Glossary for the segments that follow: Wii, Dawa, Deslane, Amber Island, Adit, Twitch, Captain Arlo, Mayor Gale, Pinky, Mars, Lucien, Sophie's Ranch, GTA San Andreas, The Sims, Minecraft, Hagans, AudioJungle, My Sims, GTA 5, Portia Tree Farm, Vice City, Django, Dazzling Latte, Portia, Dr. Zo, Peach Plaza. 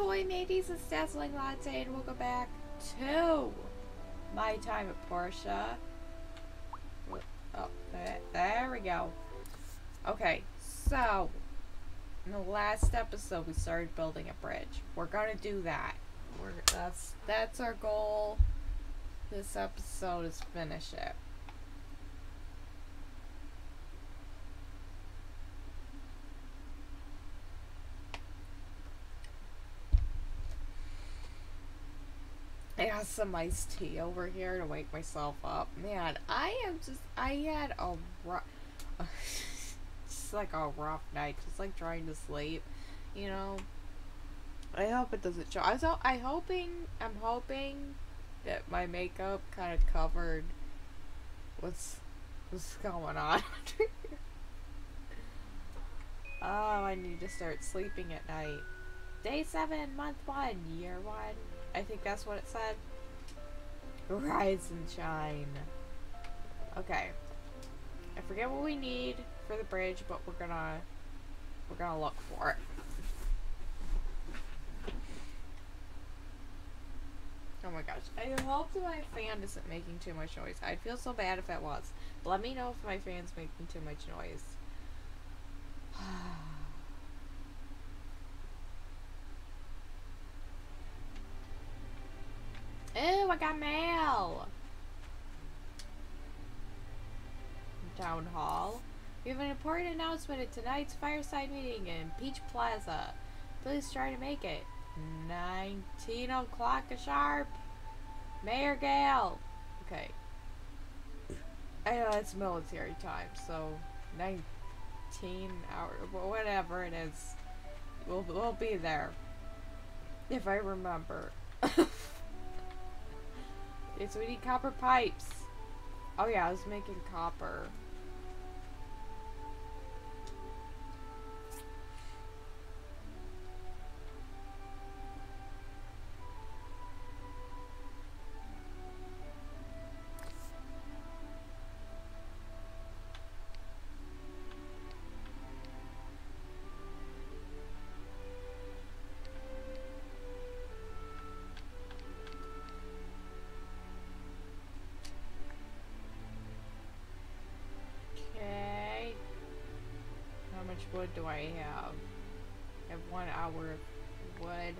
Ahoy mateys, it's Dazzling Latte and welcome back to my time at Portia. Oh, there we go. Okay, so in the last episode we started building a bridge. We're gonna do that. That's our goal. This episode is finish it. I got some iced tea over here to wake myself up. Man, I had a rough, just like a rough night, just like trying to sleep, you know. I hope it doesn't show. I'm hoping that my makeup kind of covered what's going on. Oh, I need to start sleeping at night. Day 7, month 1, year 1. I think that's what it said. Rise and shine. Okay. I forget what we need for the bridge, but we're gonna look for it. Oh my gosh. I hope that my fan isn't making too much noise. I'd feel so bad if it was. Let me know if my fan's making too much noise. Ooh, I got mail! Town Hall. We have an important announcement at tonight's fireside meeting in Peach Plaza. Please try to make it. 19 o'clock sharp. Mayor Gale. Okay. I know it's military time, so 19 hours, whatever it is. We'll be there. If I remember. Okay, so we need copper pipes. Oh yeah, I was making copper. Wood do I have? I have 1 hour of wood.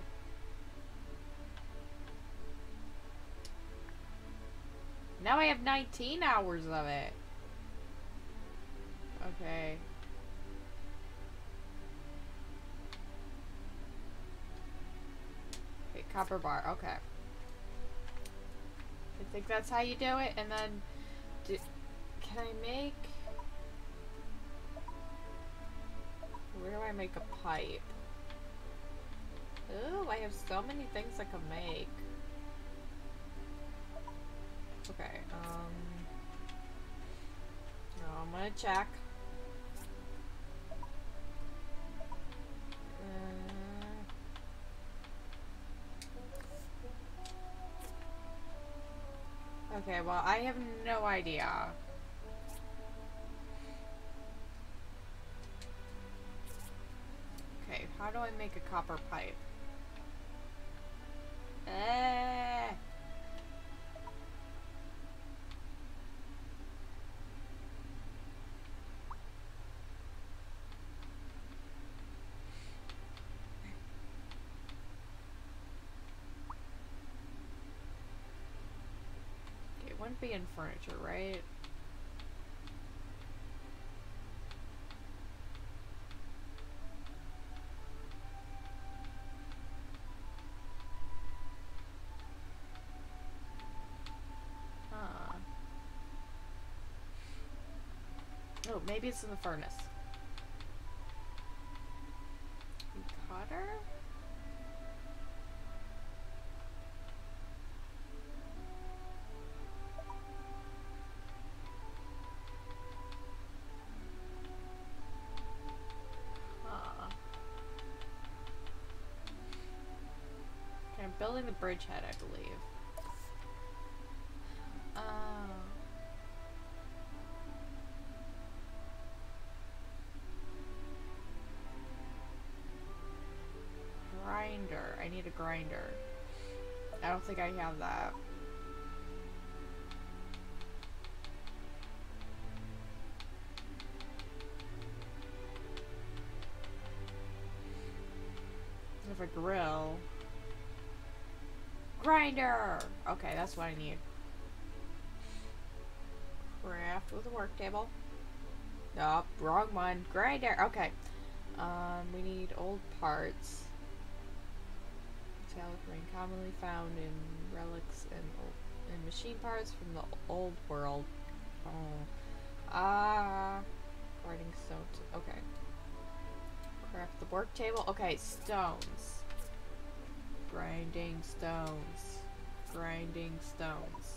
Now I have 19 hours of it. Okay. Okay, copper bar. Okay. I think that's how you do it. And then, can I make? Where do I make a pipe? Ooh, I have so many things I can make. Okay, no, I'm gonna check. Okay, well, I have no idea. How do I make a copper pipe? It wouldn't be in furniture, right? Oh, maybe it's in the furnace. Cutter? Huh. Okay, I'm building the bridgehead, I believe. I I need a grinder. I don't think I have that. I have a grill. Grinder! Okay, that's what I need. Craft with a work table. Nope, wrong one. Grinder! Okay. We need old parts. Metallic ring commonly found in relics and machine parts from the old world. Oh. Ah. Writing stone. Okay. Craft the work table. Okay, stones. Grinding stones. Grinding stones.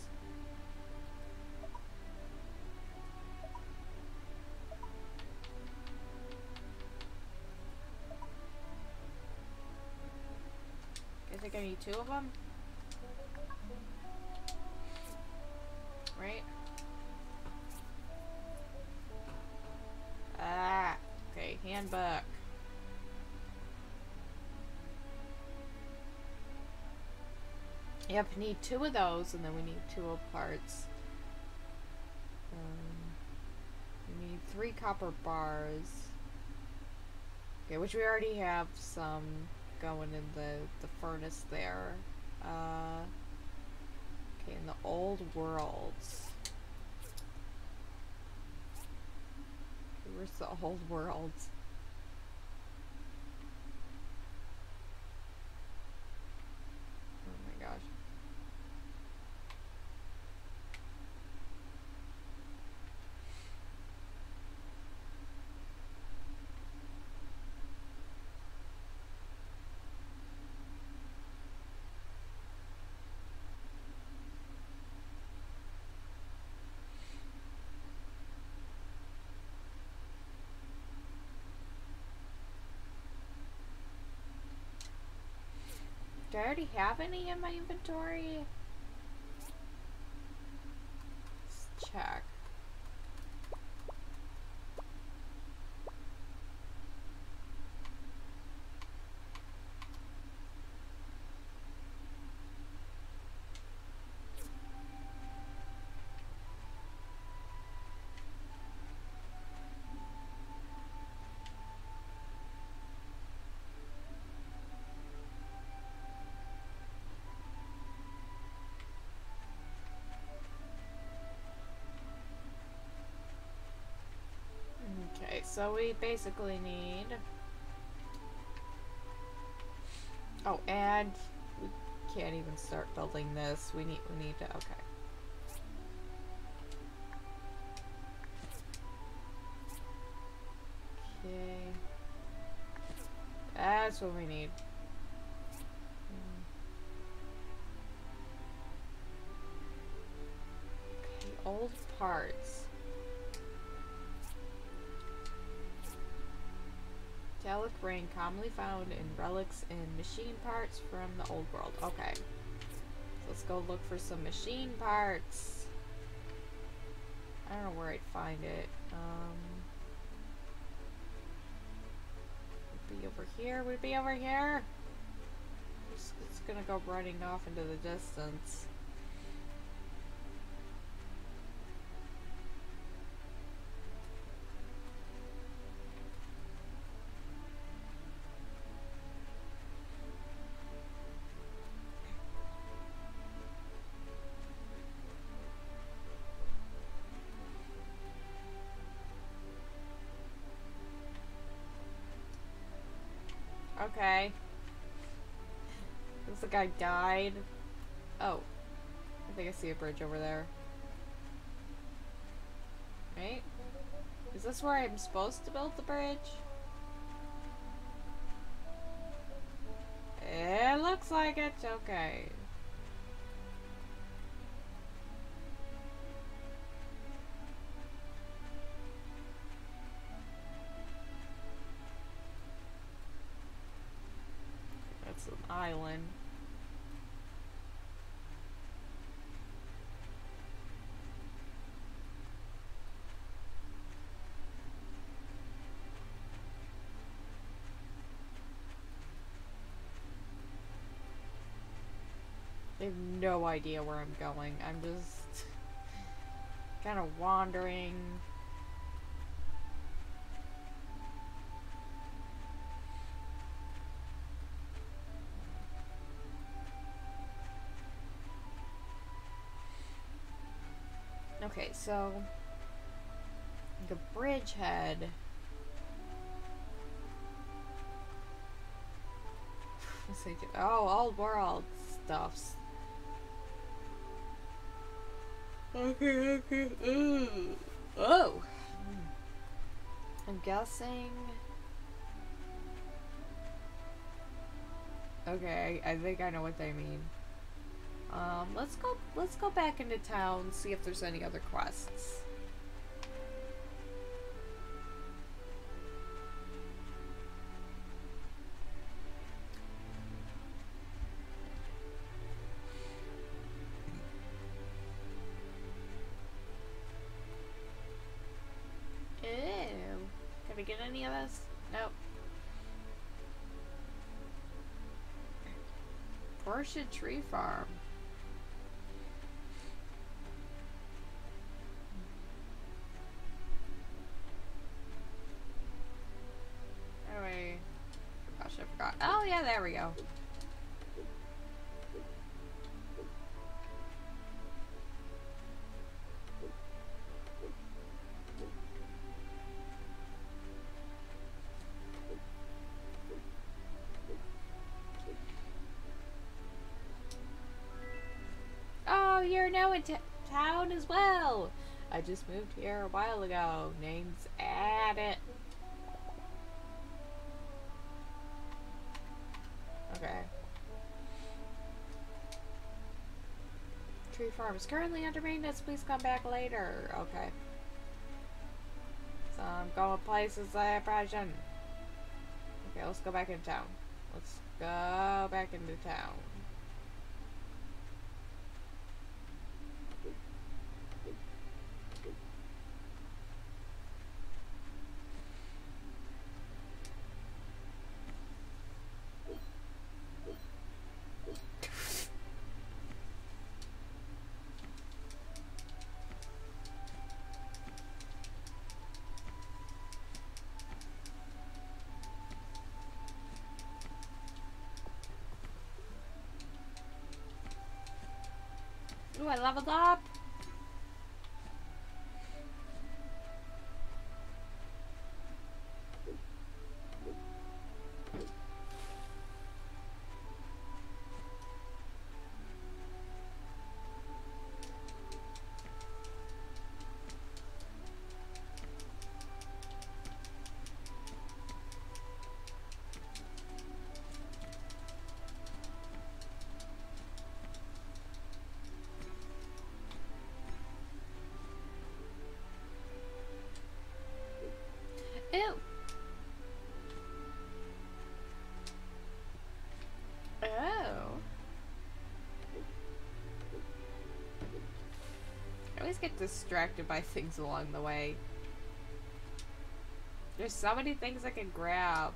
I think I need two of them. Right? Ah. Okay, handbook. Yep, need two of those, and then we need two old parts. We need 3 copper bars. Okay, which we already have some going in the furnace there. Okay, in the old worlds. Okay, where's the old worlds? Oh my gosh. Do I already have any in my inventory? Let's check. So we basically need, oh, and we can't even start building this. We need to, okay. Okay. That's what we need. Okay, old parts. Metallic ring commonly found in relics and machine parts from the old world. Okay. So let's go look for some machine parts. I don't know where I'd find it. Would it be over here? Would it be over here? It's gonna go running off into the distance. Okay. Looks like I died. Oh. I think I see a bridge over there. Right? Is this where I'm supposed to build the bridge? It looks like it. Okay. Island. I have no idea where I'm going. I'm just kind of wandering. Okay, so the bridgehead. Oh, all world stuffs. Okay, okay. Ooh. Oh! I'm guessing. Okay, I think I know what they mean. Let's go back into town, see if there's any other quests. Ew. Can we get any of this? Nope. Portia Tree Farm. Oh yeah, there we go. Oh, you're now in town as well. I just moved here a while ago. Name's Adit. Tree farm is currently under maintenance. Please come back later. Okay. So I'm going places I probably shouldn't. Okay, let's go back into town. Let's go back into town. Ooh, I leveled up! Get distracted by things along the way. There's so many things I can grab.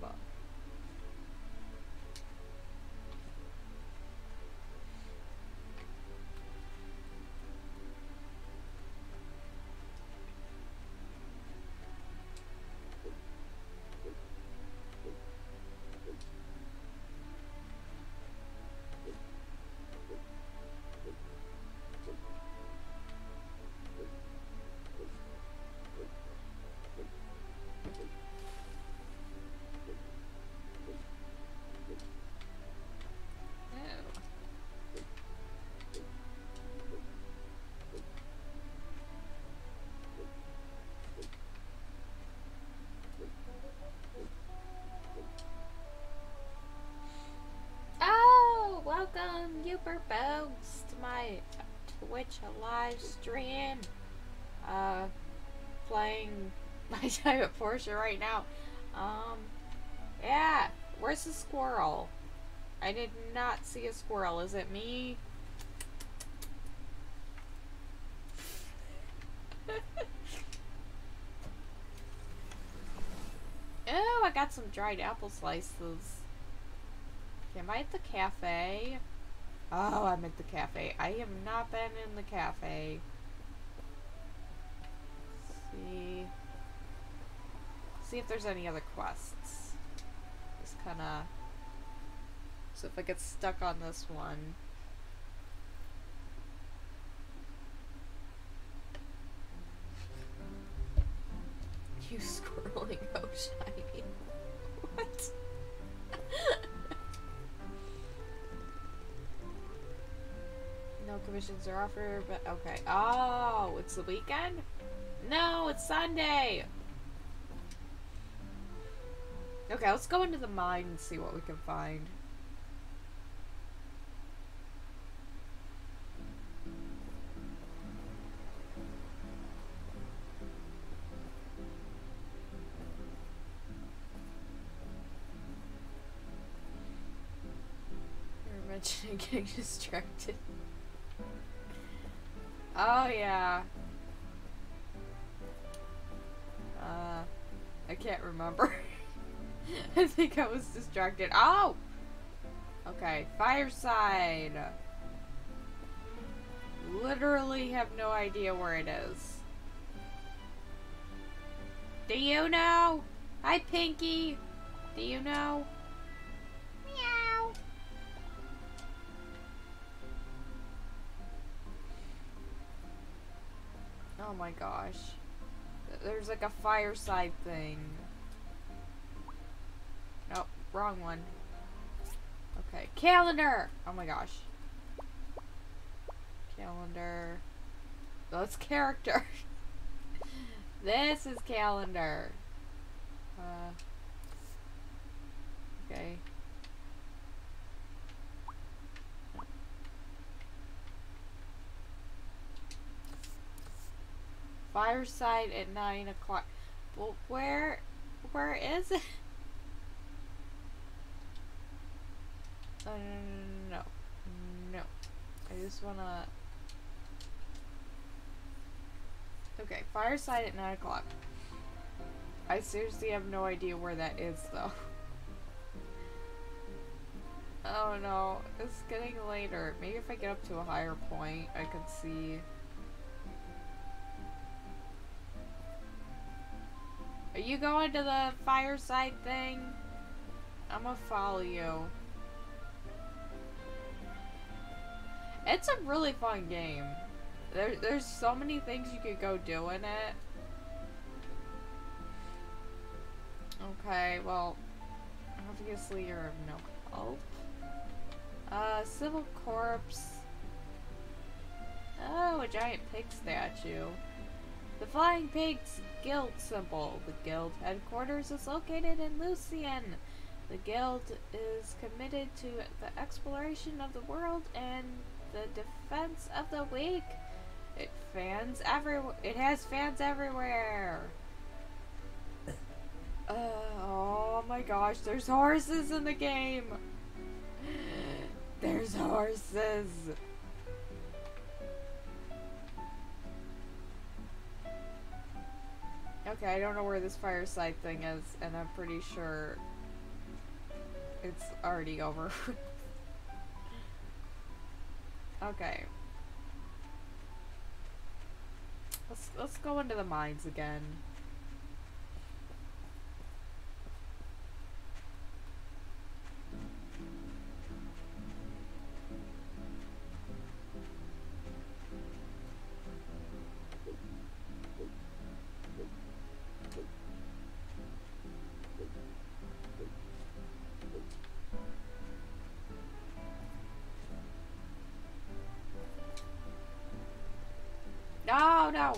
Welcome, you folks, to my Twitch live stream. Playing my time at Portia right now. Yeah, where's the squirrel? I did not see a squirrel. Is it me? Oh, I got some dried apple slices. Am I at the cafe? Oh, I'm at the cafe. I have not been in the cafe. See if there's any other quests. Just kind of... So if I get stuck on this one... You squirreling, oh shiny. What? No commissions are offered, but okay. Oh, it's the weekend? No, it's Sunday! Okay, let's go into the mine and see what we can find. You're mentioning getting distracted. Oh, yeah. I can't remember. I think I was distracted. Oh! Okay, fireside. Literally have no idea where it is. Do you know? Hi, Pinky. Do you know? Meow. Oh my gosh. There's like a fireside thing. Nope, wrong one. Okay, calendar! Oh my gosh. Calendar. That's character. This is calendar. Okay. Fireside at 9 o'clock. Well, where is it? No. I just wanna. Okay, fireside at 9 o'clock. I seriously have no idea where that is, though. Oh no, it's getting later. Maybe if I get up to a higher point, I could see. Are you going to the fireside thing? I'm gonna follow you. It's a really fun game. There's so many things you could go do in it. Okay, well, obviously you're of no help. Civil corpse. Oh, a giant pig statue. The Flying Pigs Guild symbol. The guild headquarters is located in Lucien. The guild is committed to the exploration of the world and the defense of the weak. It has fans everywhere. Oh my gosh, there's horses in the game. There's horses. Okay, I don't know where this fireside thing is, and I'm pretty sure it's already over. Okay. Let's go into the mines again. No.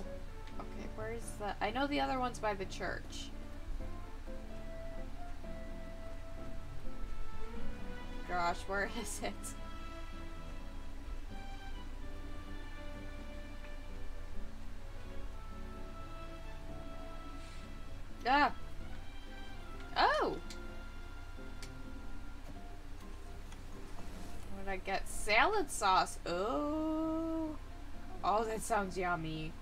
Okay, where's the... I know the other one's by the church. Gosh, where is it? Ah! Oh! What did I get? Salad sauce! Oh! Oh, that sounds yummy.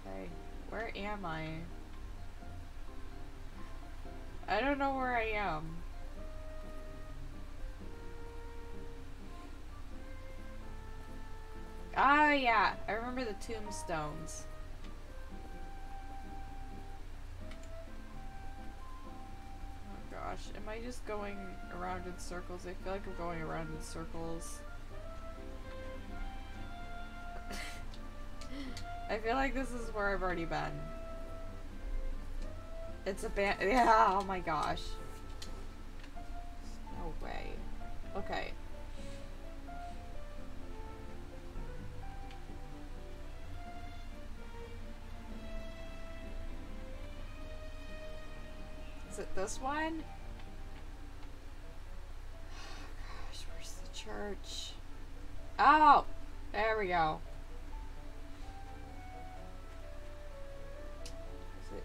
Okay, where am I? I don't know where I am. Oh yeah, I remember the tombstones. Oh gosh, am I just going around in circles? I feel like I'm going around in circles. I feel like this is where I've already been. It's abandoned. Yeah, oh my gosh. No way. Okay. Is it this one? Oh gosh, where's the church? Oh! There we go.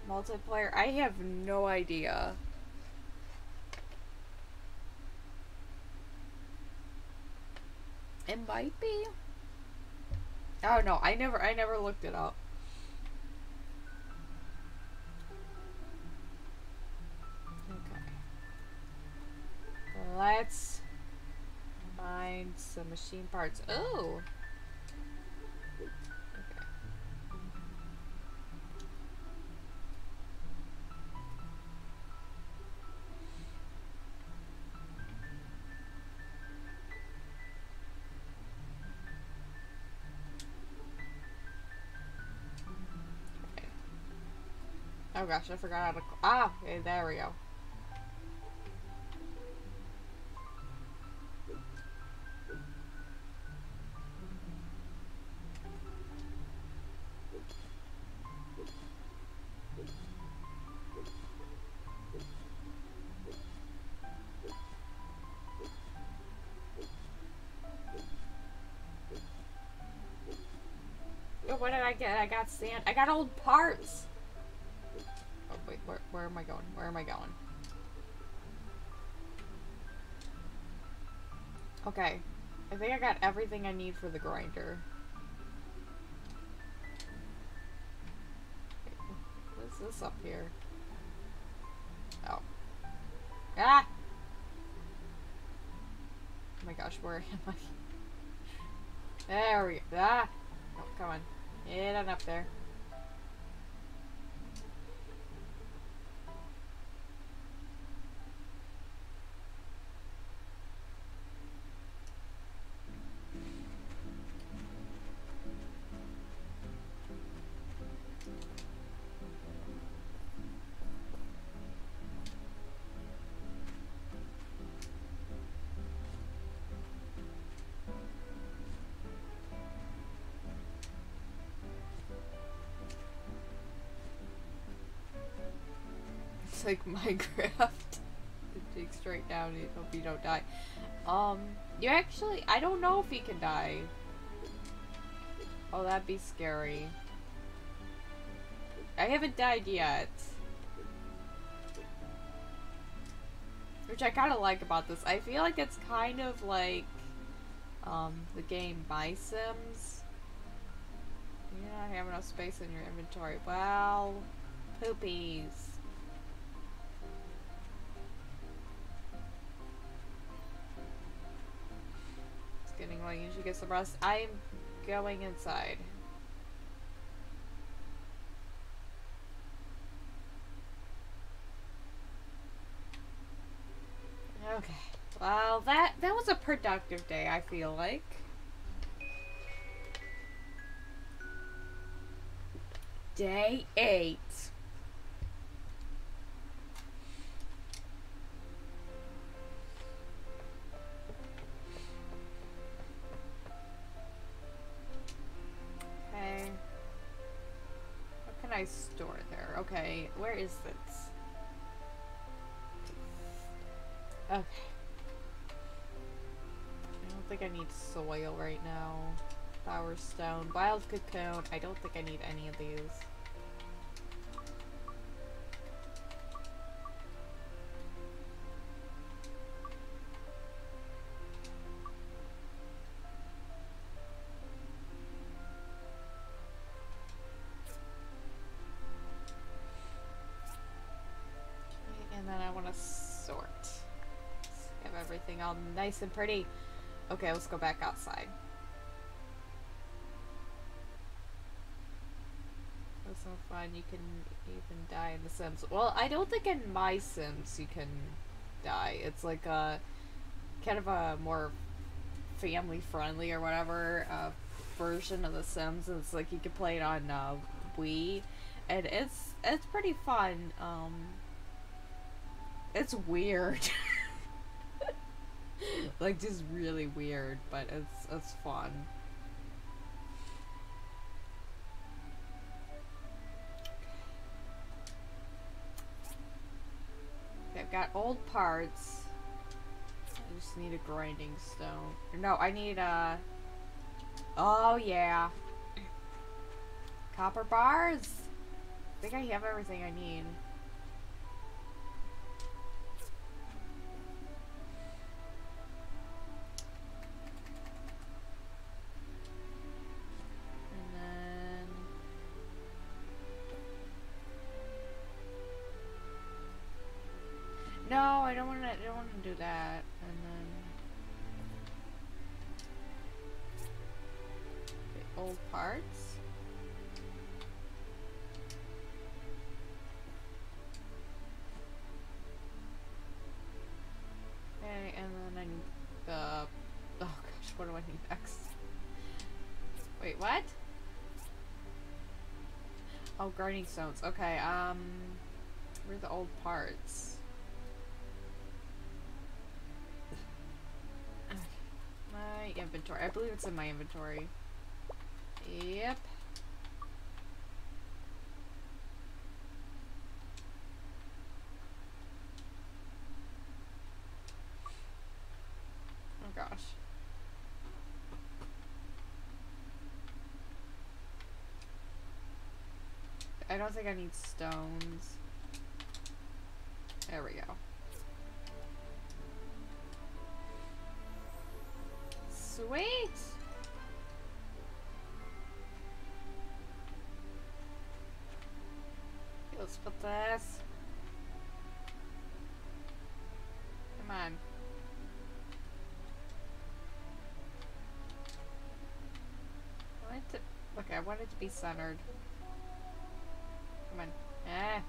Multiplayer? I have no idea. It might be. Oh no, I never looked it up. Okay. Let's find some machine parts. Oh. Oh gosh, I forgot how to. Ah, okay, there we go. Oh, what did I get? I got sand. I got old parts. Wait, where am I going? Where am I going? Okay. I think I got everything I need for the grinder. What's this up here? Oh. Ah! Oh my gosh, where am I? There we go. Ah! Oh, come on. Get on up there. Like Minecraft. It takes straight down and hope you don't die. You actually, I don't know if he can die. Oh, that'd be scary. I haven't died yet. Which I kind of like about this. I feel like it's kind of like the game My Sims. You don't have enough space in your inventory. Well, poopies. Getting like you should get some rest. I'm going inside. Okay. Well, that was a productive day, I feel like. Day 8. Store there. Okay, where is this? Okay. I don't think I need soil right now. Flower stone, wild cocoon. I don't think I need any of these. Nice and pretty. Okay, let's go back outside. so fun. You can even die in The Sims. Well, I don't think in My Sims you can die. It's like a kind of a more family-friendly or whatever version of The Sims. It's like you can play it on Wii, and it's pretty fun. It's weird. Like, just really weird, but it's fun. I've got old parts. I just need a grinding stone. No, I need a... Oh, yeah. Copper bars? I think I have everything I need. No, I don't want to do that. And then the old parts. Okay, and then I need the. Oh gosh, what do I need next? Wait, what? Oh, grinding stones. Okay, where are the old parts? Inventory. I believe it's in my inventory. Yep. Oh gosh. I don't think I need stones. There we go. Sweet! Let's put this. Come on. I want it to. Okay, I want it to be centered. Come on. Ah!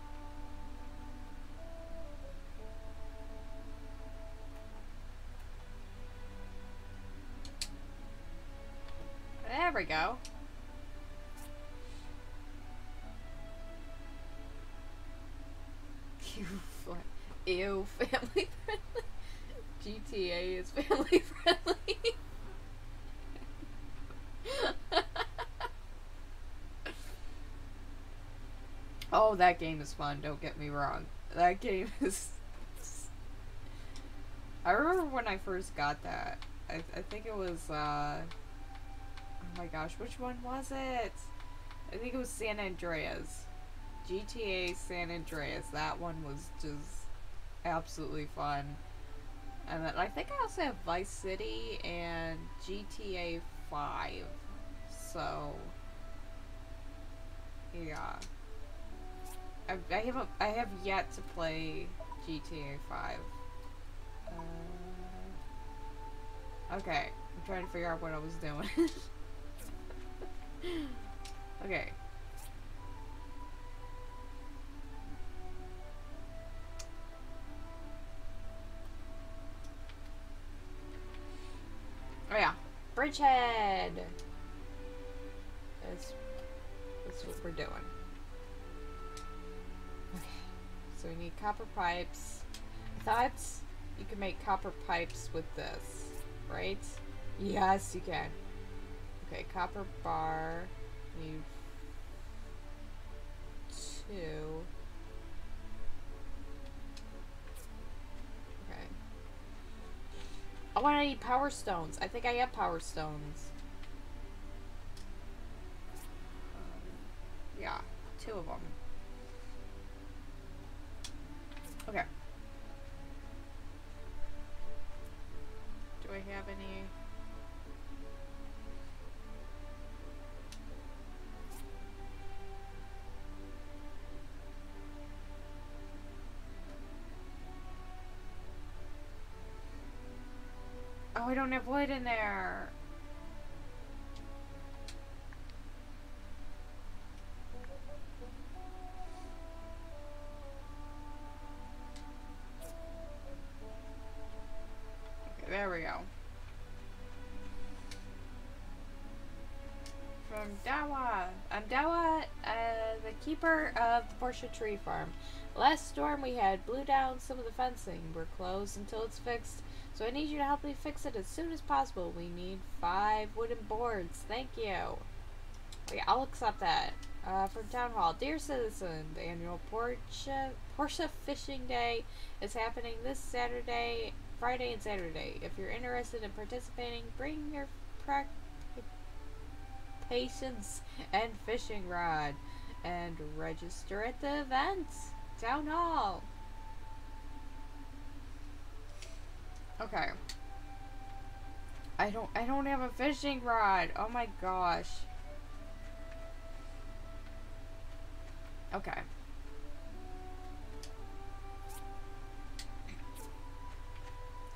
There we go. Ew, family friendly. GTA is family friendly. Oh, that game is fun, don't get me wrong. That game is... I remember when I first got that. I think it was, oh my gosh, which one was it? I think it was San Andreas. GTA San Andreas. That one was just absolutely fun. And then I think I also have Vice City and GTA 5. So, yeah. I have yet to play GTA 5. Okay, I'm trying to figure out what I was doing. Okay. Oh yeah, Bridgehead. That's what we're doing. Okay. So we need copper pipes. I thought you could make copper pipes with this, right? Yes, you can. Okay, copper bar, need 2. Okay. Oh, and I need power stones. I think I have power stones. Yeah, 2 of them. Okay. Do I have any... Oh, I don't have wood in there. There we go. From Dawa. I'm Dawa, the keeper of the Portia Tree Farm. Last storm we had blew down some of the fencing. We're closed until it's fixed, so I need you to help me fix it as soon as possible. We need 5 wooden boards. Thank you. Okay, I'll accept that. From Town Hall. Dear Citizen, the annual Portia Fishing Day is happening this Saturday, Friday and Saturday. If you're interested in participating, bring your patience and fishing rod and register at the event. Town Hall. Okay. I don't have a fishing rod. Oh my gosh. Okay.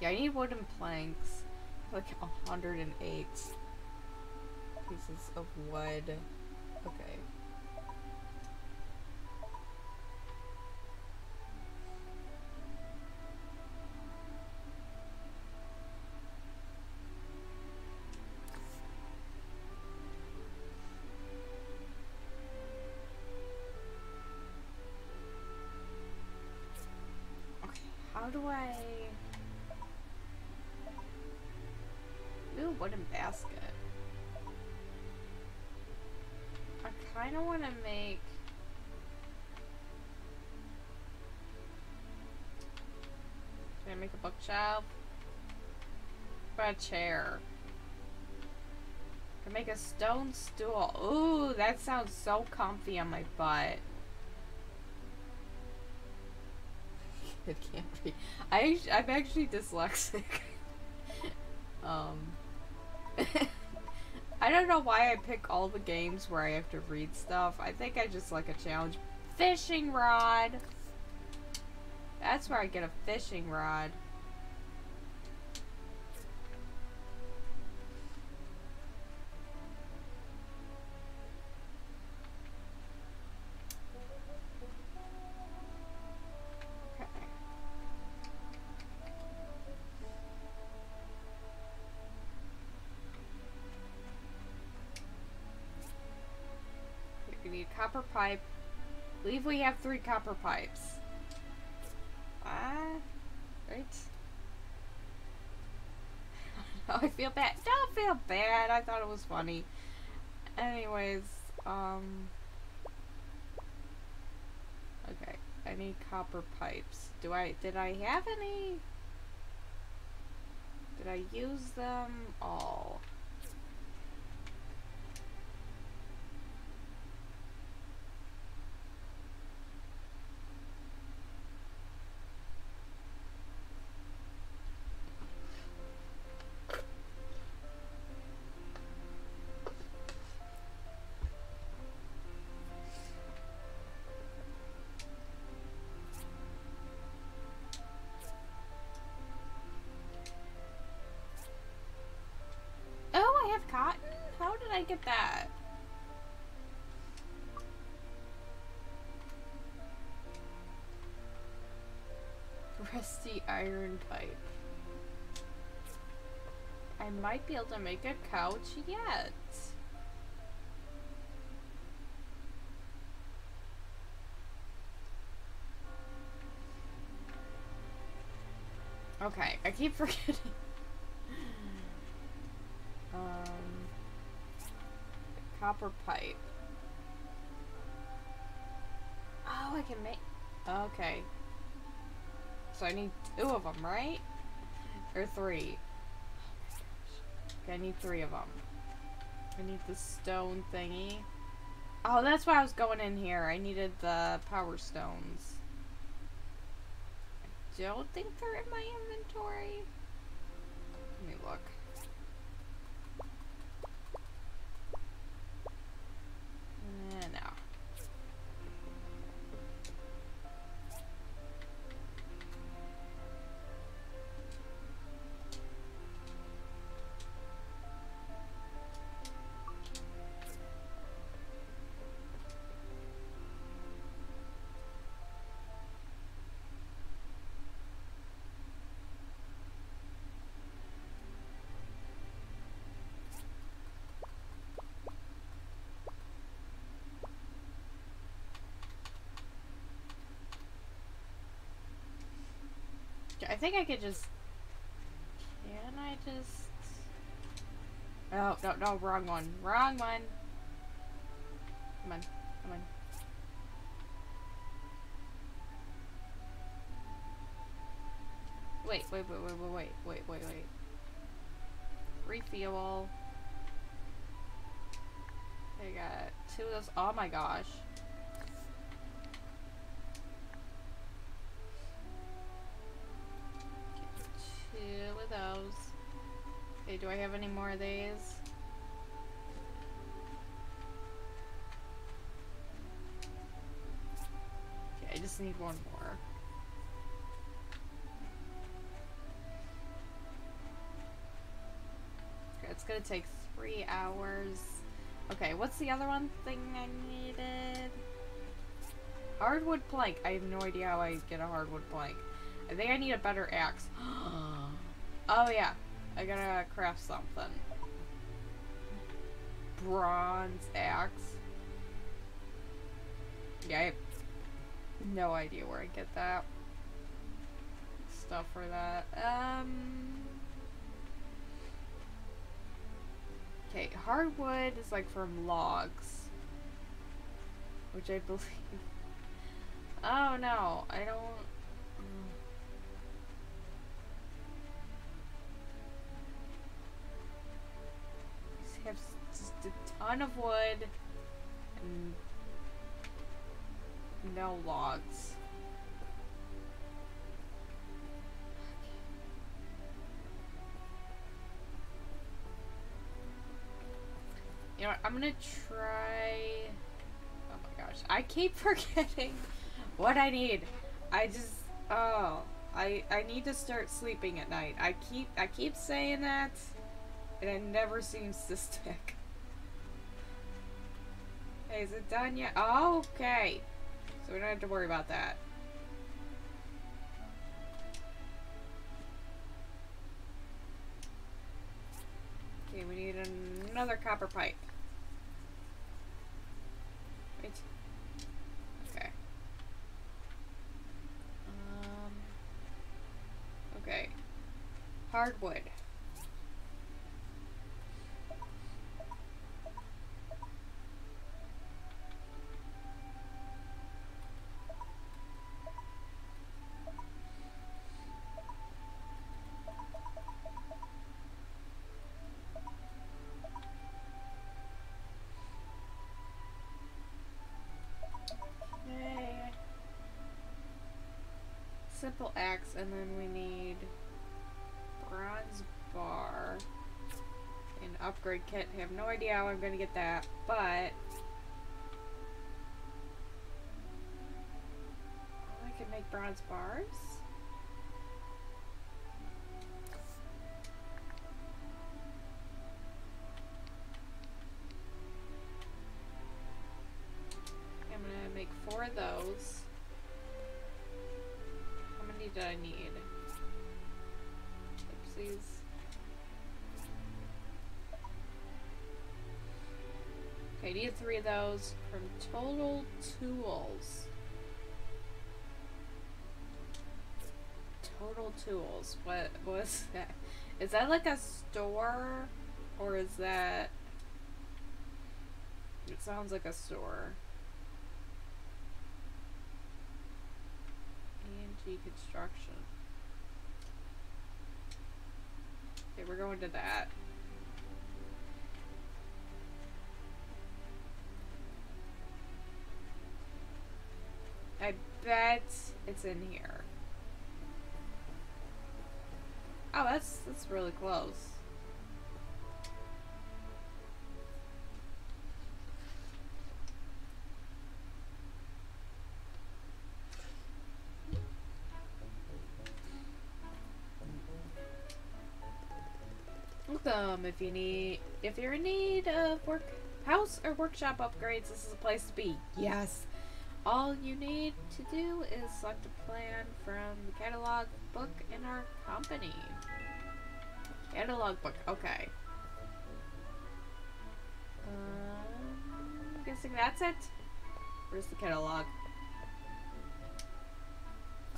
Yeah, I need wooden planks. Like 108 pieces of wood. Okay. Ooh, wooden basket. I kind of want to make... Should I make a bookshelf? But a chair. Can make a stone stool. Ooh, that sounds so comfy on my butt. It can't be. I'm actually dyslexic. I don't know why I pick all the games where I have to read stuff. I think I just like a challenge. Fishing rod! That's where I get a fishing rod. Copper pipe. I believe we have 3 copper pipes. Right? I feel bad. Don't feel bad. I thought it was funny. Anyways, okay. I need copper pipes. Did I have any? Did I use them all? Cotton? How did I get that? Rusty iron pipe. I might be able to make a couch yet. Okay, I keep forgetting. Copper pipe. Oh, I can make... Okay. So I need 2 of them, right? Or 3. Okay, I need 3 of them. I need the stone thingy. Oh, that's why I was going in here. I needed the power stones. I don't think they're in my inventory. Let me look. I think I could just... Can I just... Oh, no, no, wrong one. Wrong one! Come on, come on. Wait, wait, wait, wait, wait, wait, wait, wait, wait. Refuel. I got two of those. Oh my gosh. Two of those. Okay, do I have any more of these? Okay, I just need one more. Okay, it's gonna take 3 hours. Okay, what's the other one thing I needed? Hardwood plank. I have no idea how I get a hardwood plank. I think I need a better axe. Oh yeah, I gotta craft something. Bronze axe. Yeah, I have no idea where I get that stuff for that. Okay, hardwood is like from logs, which I believe. Oh no, I don't. I have just a ton of wood and no logs. You know what, I'm gonna try... Oh my gosh, I keep forgetting what I need. I just... Oh, I need to start sleeping at night. I keep saying that, and it never seems to stick. Hey, is it done yet? Oh, okay. So we don't have to worry about that. Okay, we need another copper pipe. Wait. Okay. Okay. Hardwood. Simple axe, and then we need bronze bar and upgrade kit. I have no idea how I'm gonna get that, but I can make bronze bars. I'm gonna make 4 of those. Did I need? Oopsies. Okay, I need 3 of those from Total Tools. Total Tools. What was that? Is that like a store, or is that? It sounds like a store. Construction. Okay, we're going to that. I bet it's in here. Oh, that's really close. If you need, if you're in need of work, house or workshop upgrades, this is a place to be. Yes. All you need to do is select a plan from the catalog book in our company. Catalog book. Okay. I'm guessing that's it. Where's the catalog?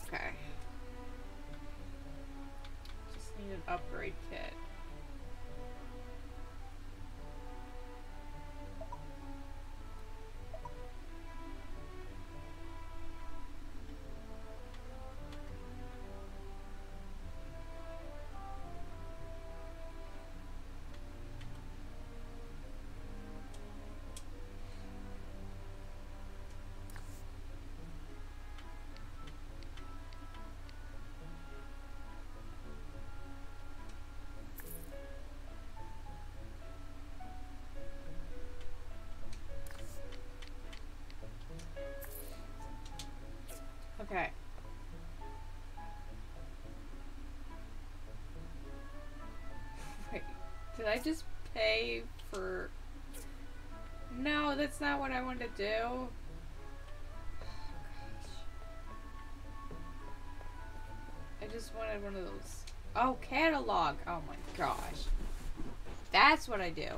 Okay. an upgrade kit. Okay. Wait, did I just pay for... No, that's not what I wanted to do. I just wanted one of those... Oh, catalog! Oh my gosh. That's what I do.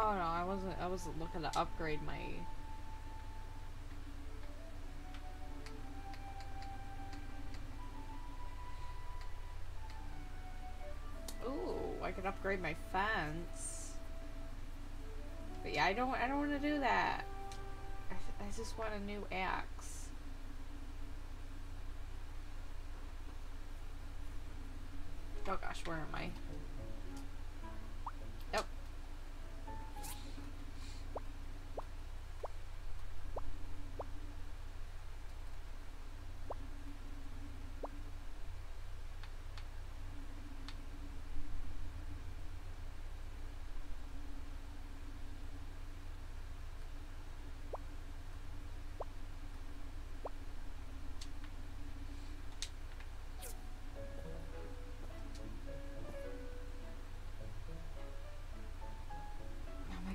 Oh no, I wasn't looking to upgrade my... Ooh, I can upgrade my fence. But yeah, I don't want to do that. I just want a new axe. Oh gosh, where am I?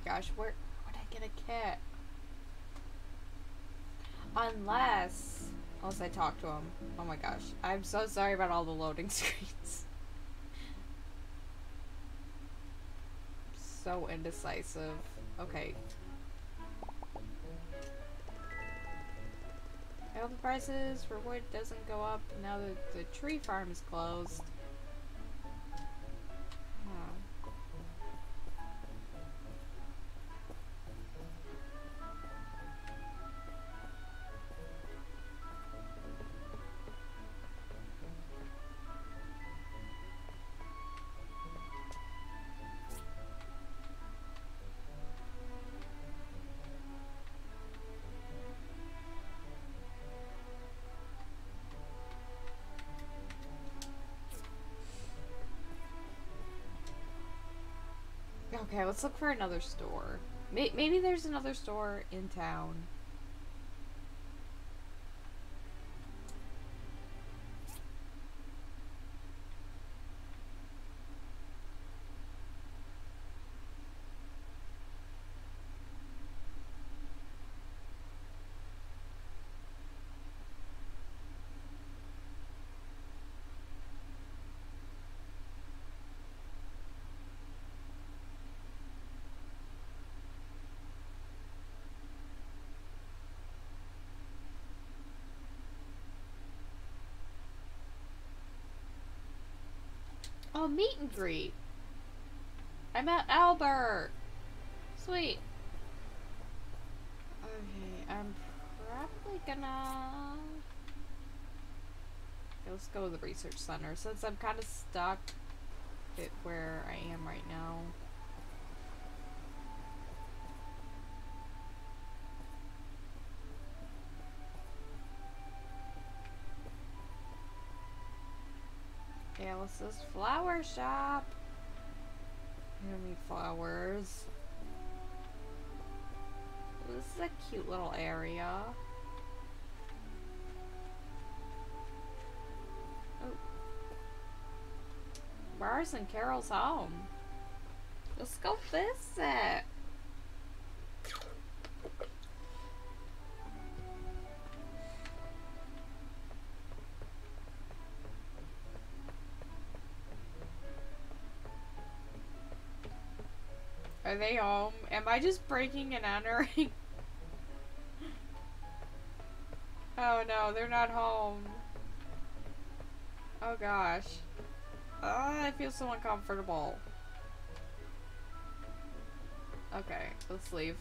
Gosh, where would I get a cat? Unless I talk to him. Oh my gosh, I'm so sorry about all the loading screens. So indecisive. Okay. All the prices for wood doesn't go up now that the tree farm is closed. Okay, let's look for another store. Maybe there's another store in town. Oh, meet and greet. I'm at Albert. Sweet. Okay, I'm probably gonna... Okay, let's go to the research center since I'm kind of stuck at where I am right now. Alice's flower shop. I don't need flowers. This is a cute little area. Oh. Mars and Carol's home. Let's go visit. Are they home? Am I just breaking and entering? Oh no, they're not home. Oh gosh. I feel so uncomfortable. Okay, let's leave.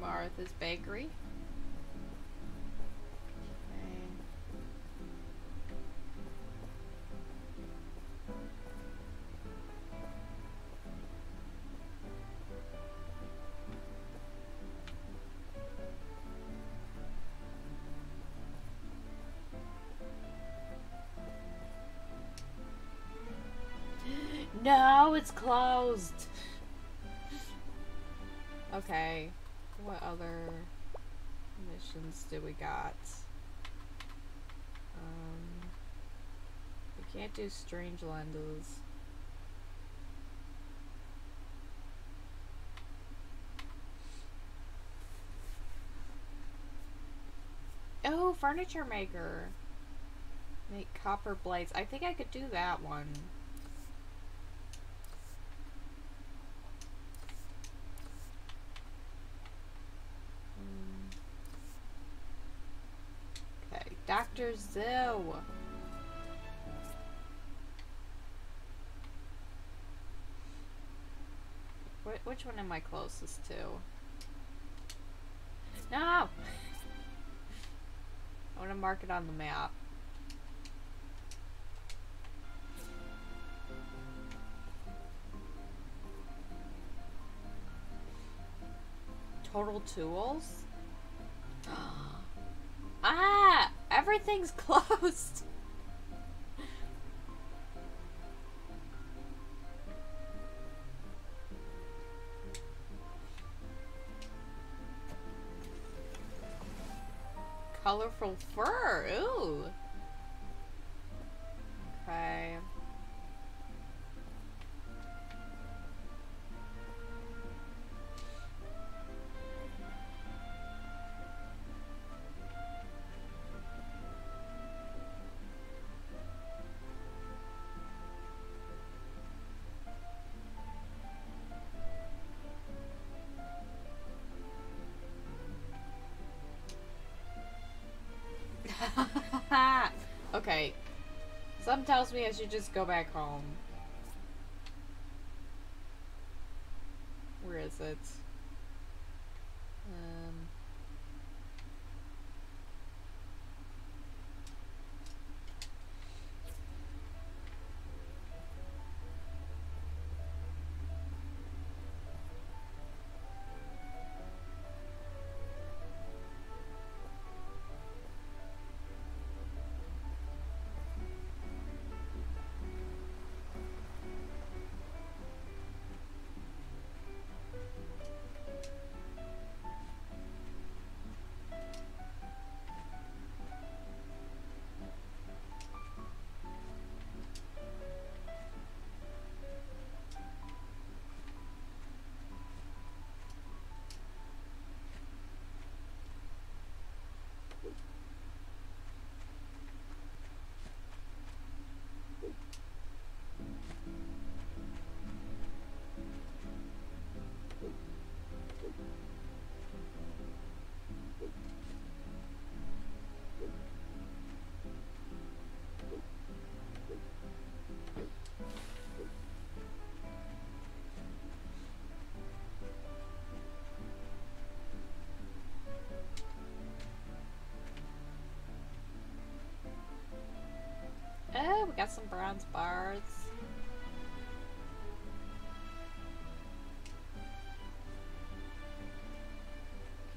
Martha's Bakery. No, it's closed. Okay, what other missions do we got? We can't do strange lenses. Oh, furniture maker. Make copper blades. I think I could do that one. Dr. Zo. Which one am I closest to? No! I want to mark it on the map. Total Tools? Ah! Everything's closed. Colorful fur. Ooh. Okay. Okay, something tells me I should just go back home. Where is it? Oh, we got some bronze bars.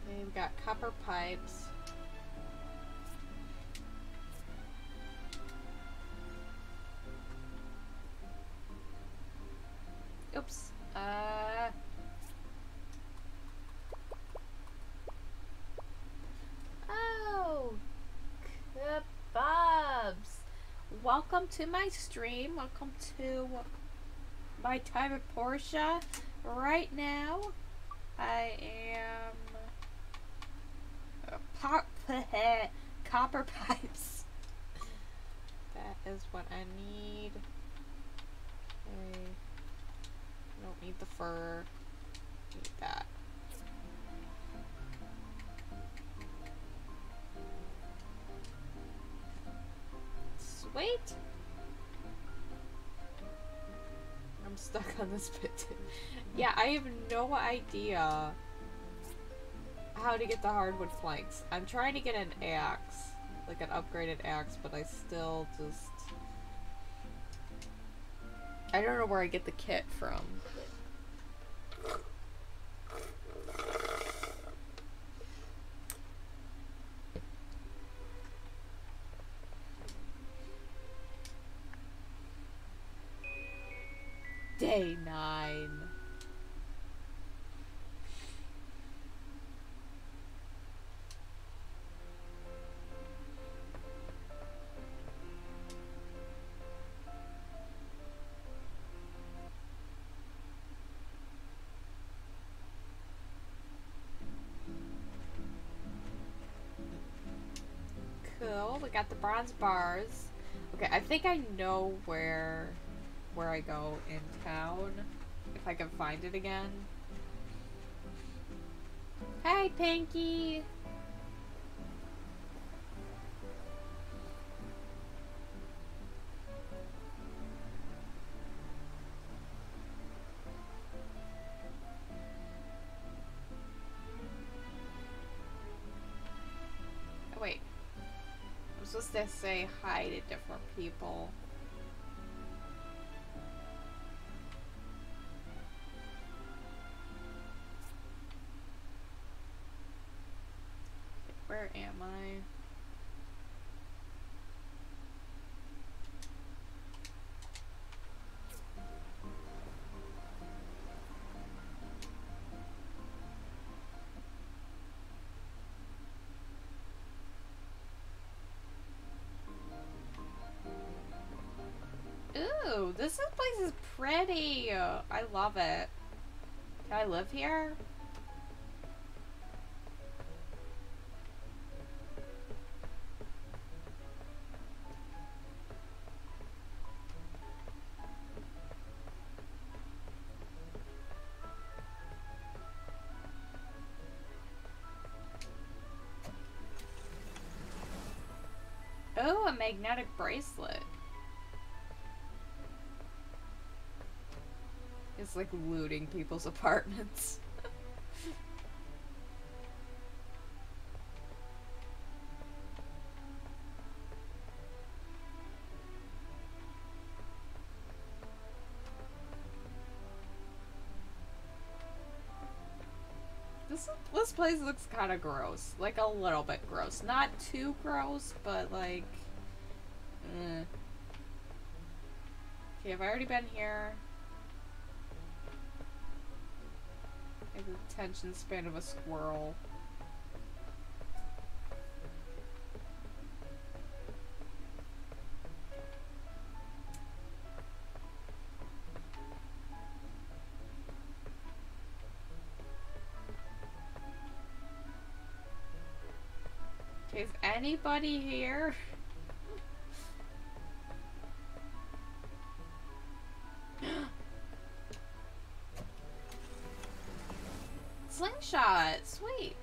Okay, we got copper pipes. Oops. Welcome to my stream. Welcome to my time at Portia right now. I am copper pipes. That is what I need. Okay. I don't need the fur. I need that. Sweet. I'm stuck on this bit too. Yeah, I have no idea how to get the hardwood planks. I'm trying to get an axe, like an upgraded axe, but I still just... I don't know where I get the kit from. Day 9. Cool, we got the bronze bars. Okay, I think I know where I go in town, if I can find it again. Hi, Pinky! Oh, wait. I'm supposed to say hi to different people. Where am I? Ooh, this place is pretty. I love it. Can I live here? Oh, a magnetic bracelet. It's like looting people's apartments. This place looks kind of gross, like a little bit gross, not too gross, but like, eh. Okay, I've already been here. I have the attention span of a squirrel. Is anybody here? Slingshot! Sweet!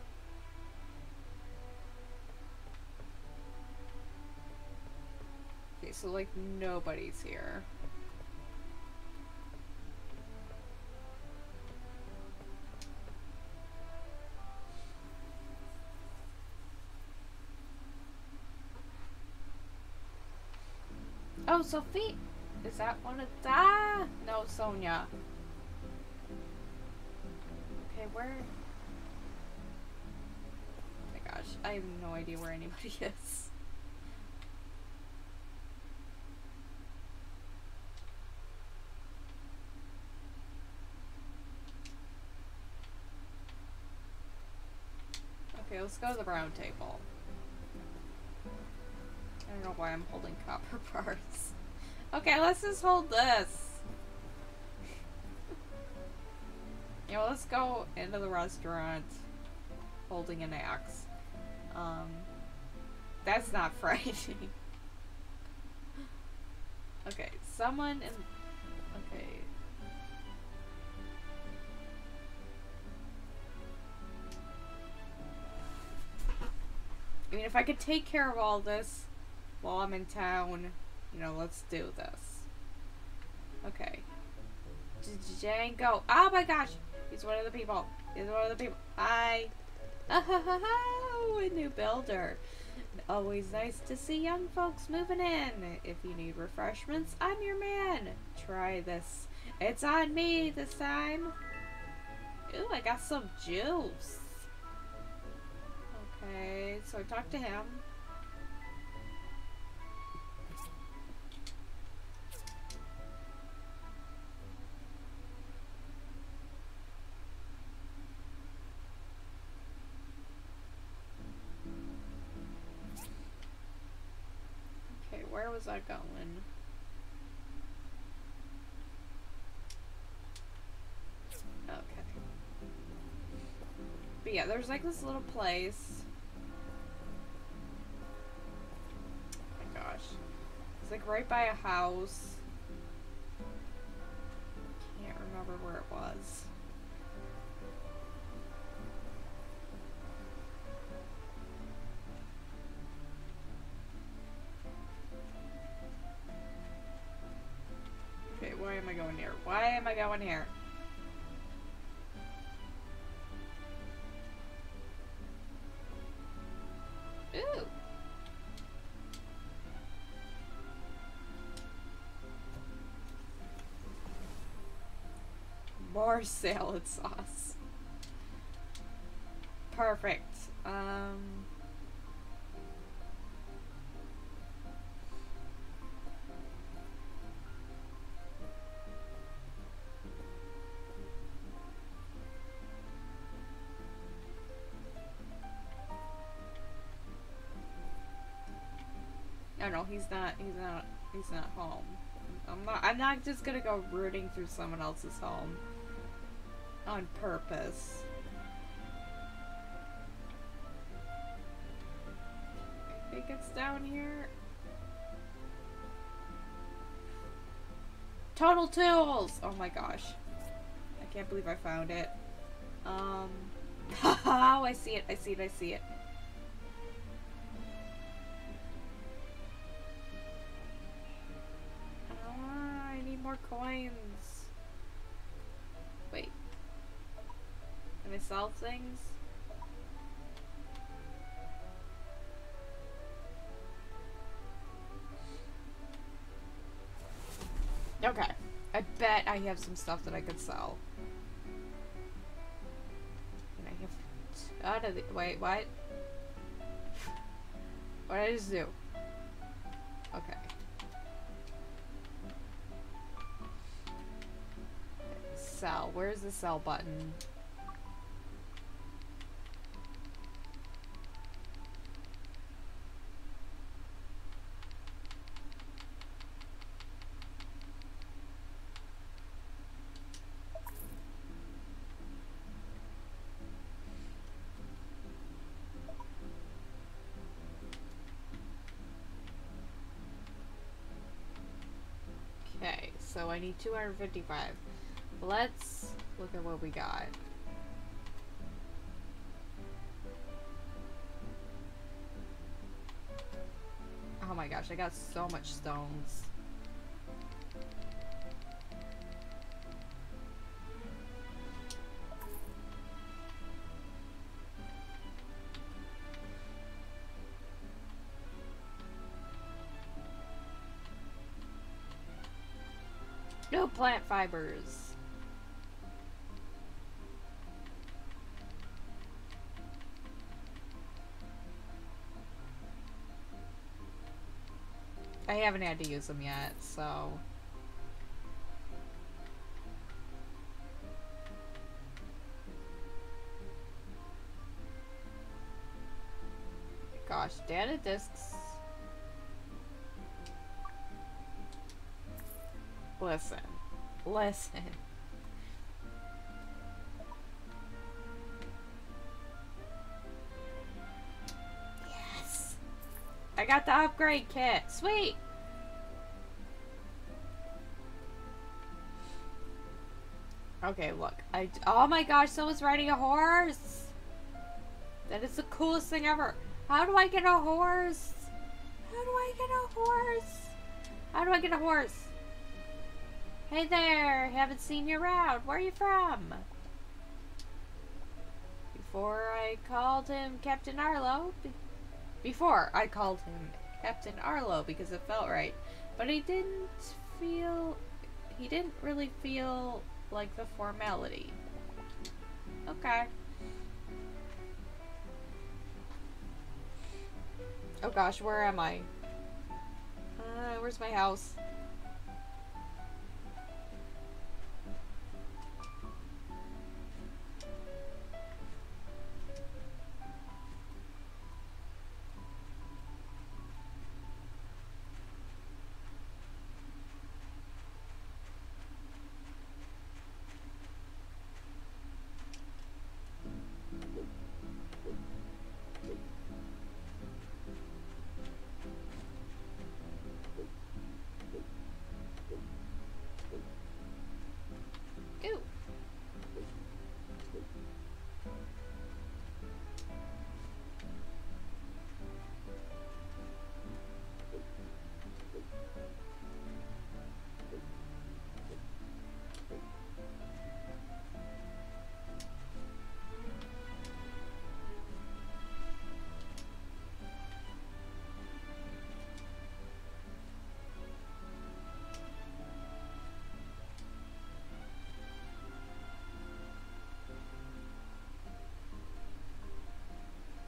Okay, so like nobody's here. Oh, Sophie! Is that one of that? No, Sonia. Okay, where? Oh my gosh, I have no idea where anybody is. Okay, let's go to the round table. I don't know why I'm holding copper bars. Okay, let's just hold this. Yeah, well, let's go into the restaurant holding an axe. That's not frightening. Okay, someone in... Okay. I mean, if I could take care of all this while I'm in town, you know, let's do this. Okay. Django. Oh my gosh! He's one of the people. He's one of the people. Hi. Oh, a new builder. Always nice to see young folks moving in. If you need refreshments, I'm your man. Try this. It's on me this time. Ooh, I got some juice. Okay, so I talked to him. Okay, where was I going? Okay. But yeah, there's like this little place. It's like right by a house. Can't remember where it was. Okay, why am I going here? Why am I going here? Ooh. More salad sauce. Perfect. No, no, he's not home. I'm not just gonna go rooting through someone else's home. On purpose. I think it's down here. Tunnel tools! Oh my gosh. I can't believe I found it. Haha, oh, I see it, I see it, I see it. Ah, I need more coins. Wait. Can I sell things? Okay. I bet I have some stuff that I could sell. And I have... wait, what? What did I just do? Okay. Sell. Where's the sell button? So I need 255. Let's look at what we got. Oh my gosh, I got so much stones. No plant fibers. I haven't had to use them yet, so... Gosh, data discs. Listen. I got the upgrade kit. Sweet. Okay, look. Oh my gosh, someone's riding a horse. That is the coolest thing ever. How do I get a horse? How do I get a horse? How do I get a horse? Hey there, haven't seen you around. Where are you from? Before I called him Captain Arlo. Before I called him Captain Arlo because it felt right. But he didn't really feel like the formality. Okay. Oh gosh, where am I? Where's my house?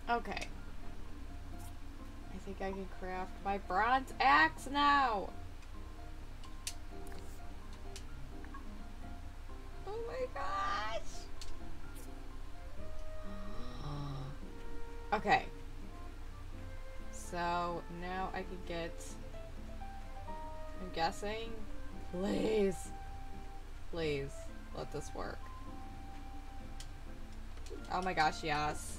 Okay. I think I can craft my bronze axe now! Oh my gosh! Okay. So, now I can get... I'm guessing? Please! Please, let this work. Oh my gosh, yes.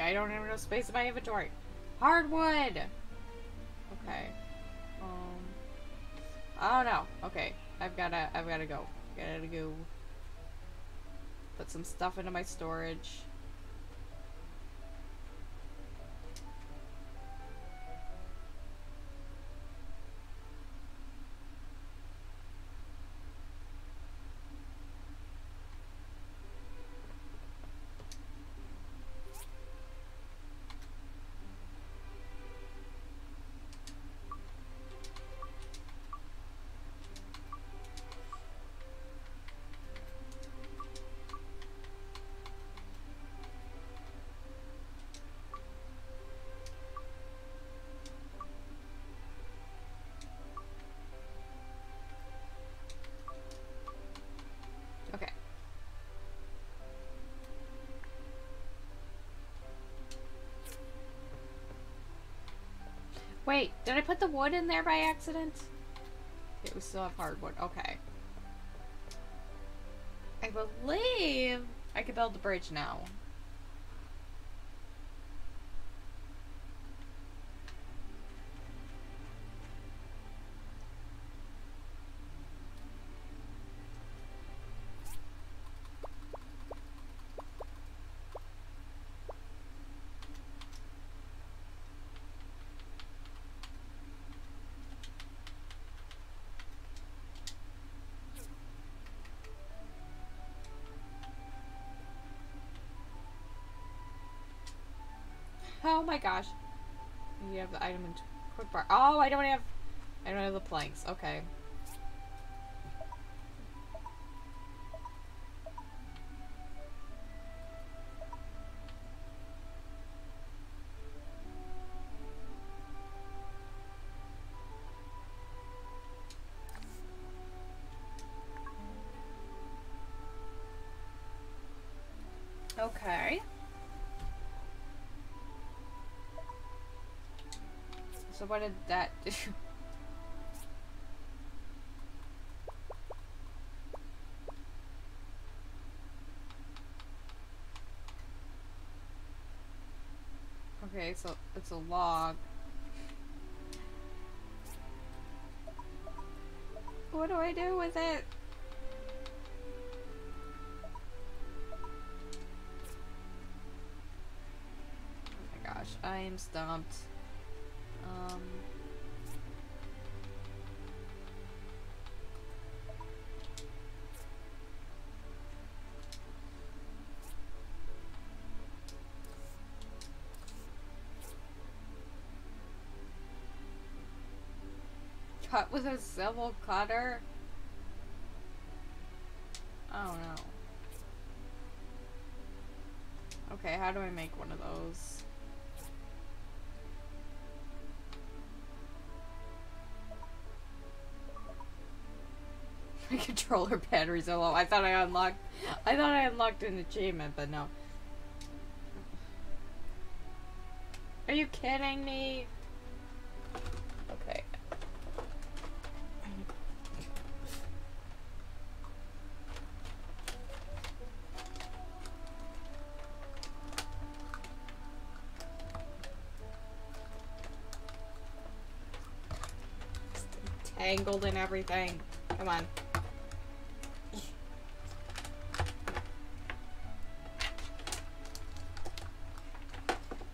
I don't have enough space in my inventory. Hardwood! Okay. Oh no. Okay. I've gotta go. Gotta go. Put some stuff into my storage. Wait, did I put the wood in there by accident? It was still have hardwood. Okay. I believe I could build the bridge now. Oh my gosh. You have the item in quick bar. Oh, I don't have the planks. Okay. Okay. So what did that do? Okay, so it's a log. What do I do with it? Oh my gosh, I am stumped. Cut with a civil cutter? Oh no. Okay, how do I make one of those? My controller batteries are low. I thought I unlocked an achievement, but no. Are you kidding me? Okay. Tangled in everything. Come on.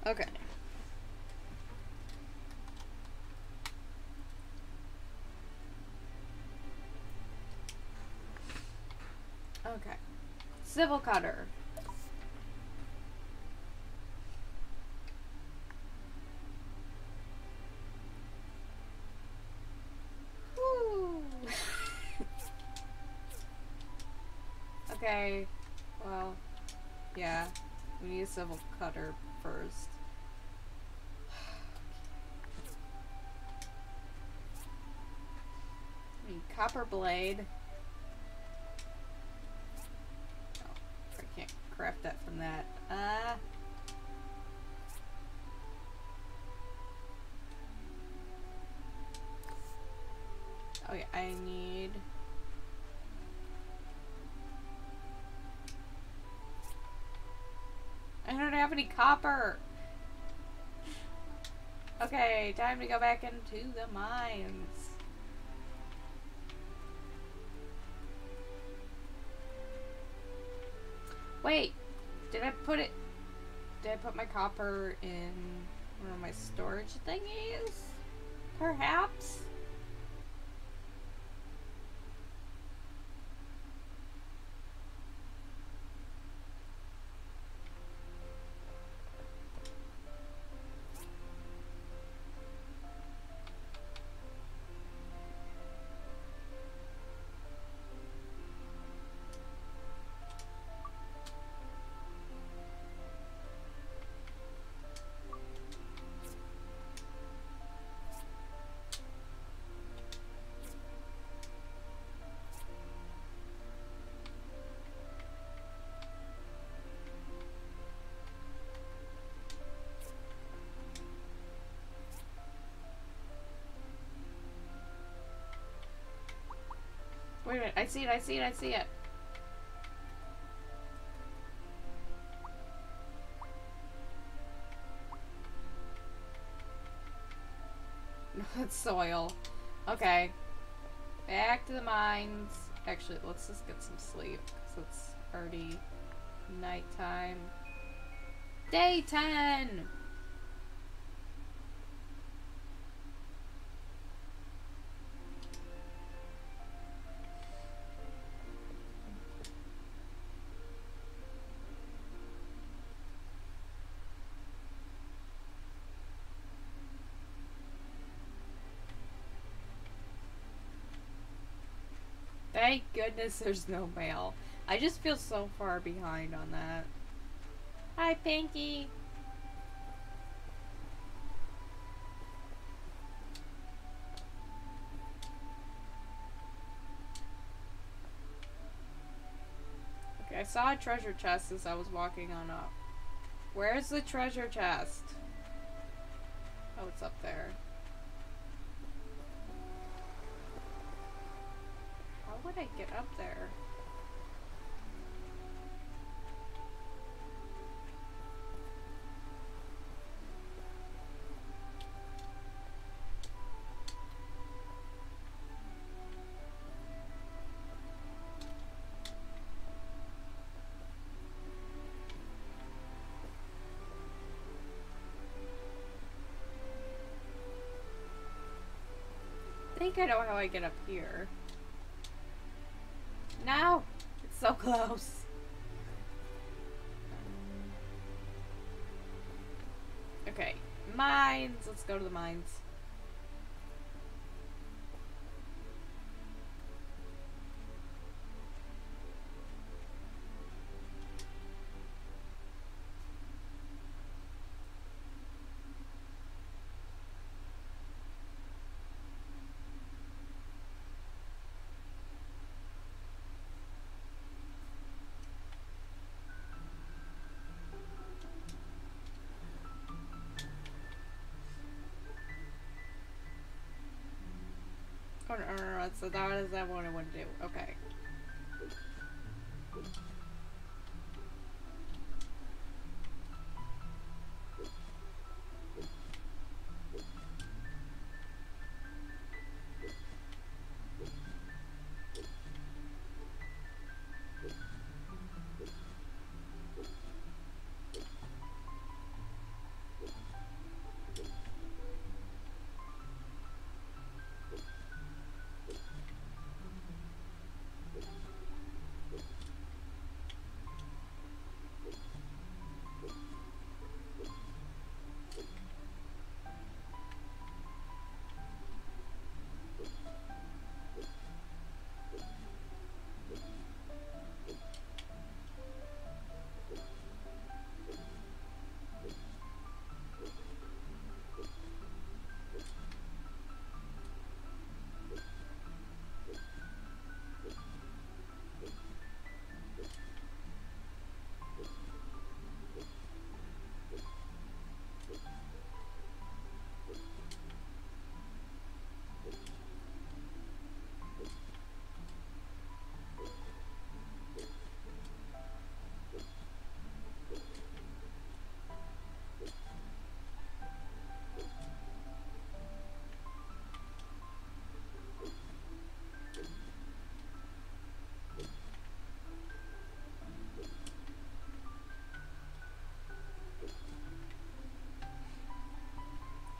Okay. Okay. Civil cutter. Woo. Okay. Well, yeah. We need a civil cutter first. Copper blade. Oh, I can't craft that from that. Okay, I need... I don't have any copper! Okay, time to go back into the mines. Wait, did I put my copper in one of my storage thingies? Perhaps? Wait a minute, I see it, I see it, I see it. No, it's soil. Okay. Back to the mines. Actually, let's just get some sleep, because it's already nighttime. Day 10! Thank goodness there's no mail. I just feel so far behind on that. Hi, Pinky! Okay, I saw a treasure chest as I was walking on up. Where's the treasure chest? Oh, it's up there. would I get up there? I think I know how I get up here. No! It's so close. Okay. Mines! Let's go to the mines. So that is that what I want to do. Okay.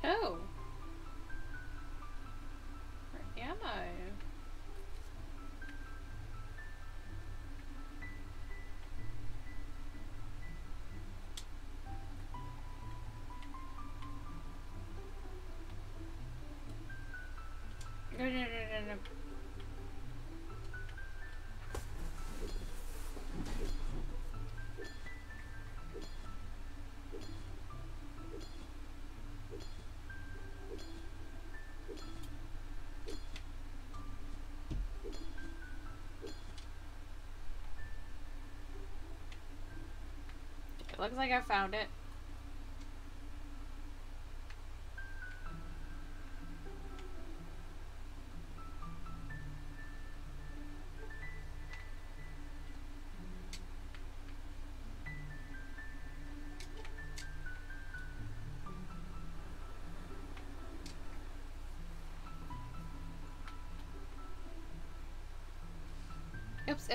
Oh! Where am I? No. Looks like I found it. Oops.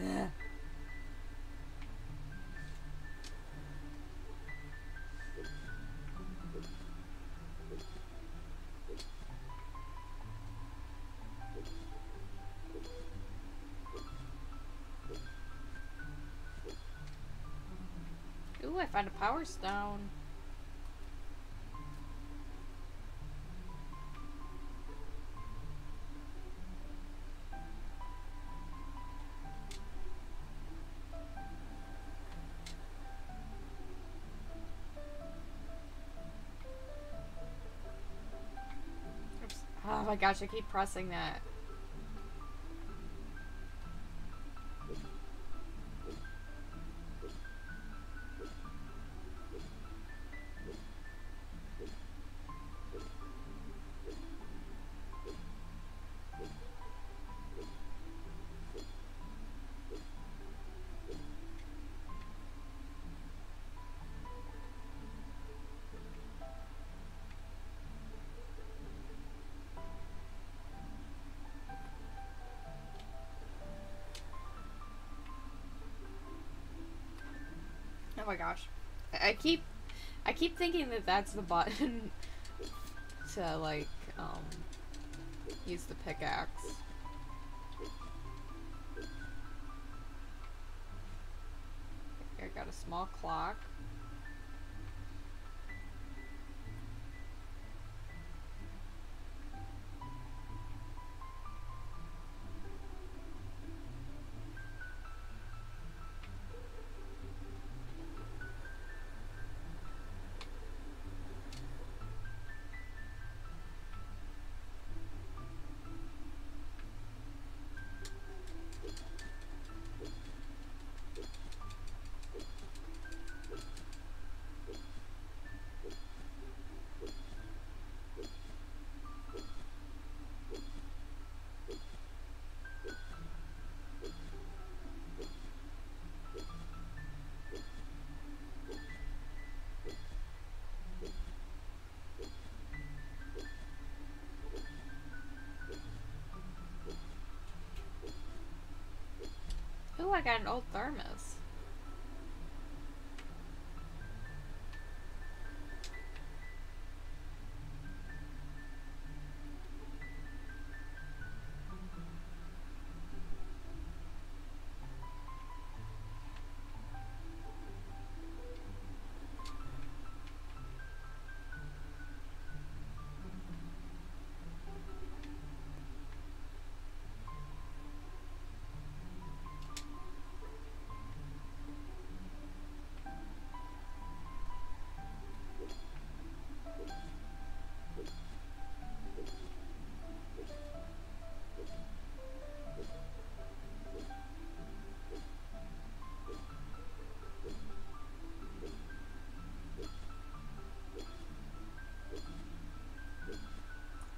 Yeah. Ooh, I found a power stone. Oops. Oh my gosh, I keep pressing that. my gosh. I keep thinking that that's the button to, like, use the pickaxe. I got a small clock. Oh, I got an old thermos.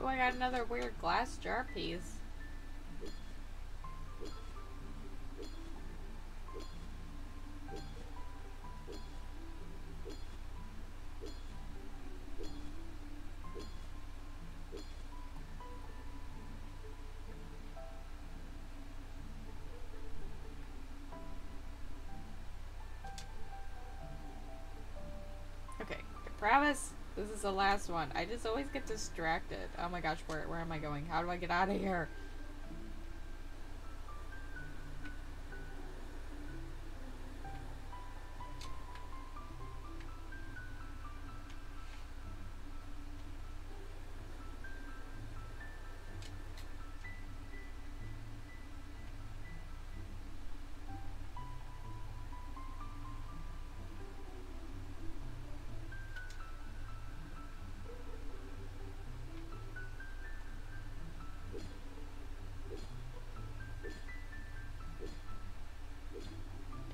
Oh, I got another weird glass jar piece. Okay, I promise. This is the last one. I just always get distracted. Oh my gosh, where am I going? How do I get out of here?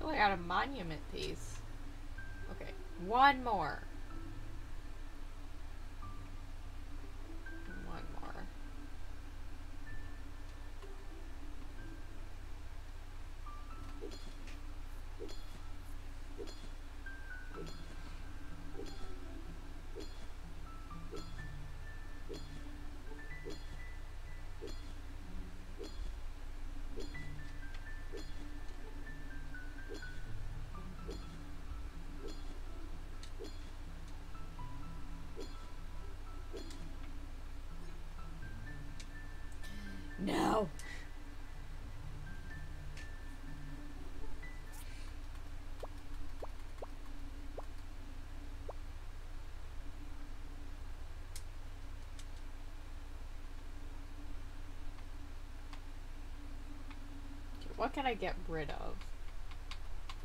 I got a monument piece. Okay, one more. No. What can I get rid of?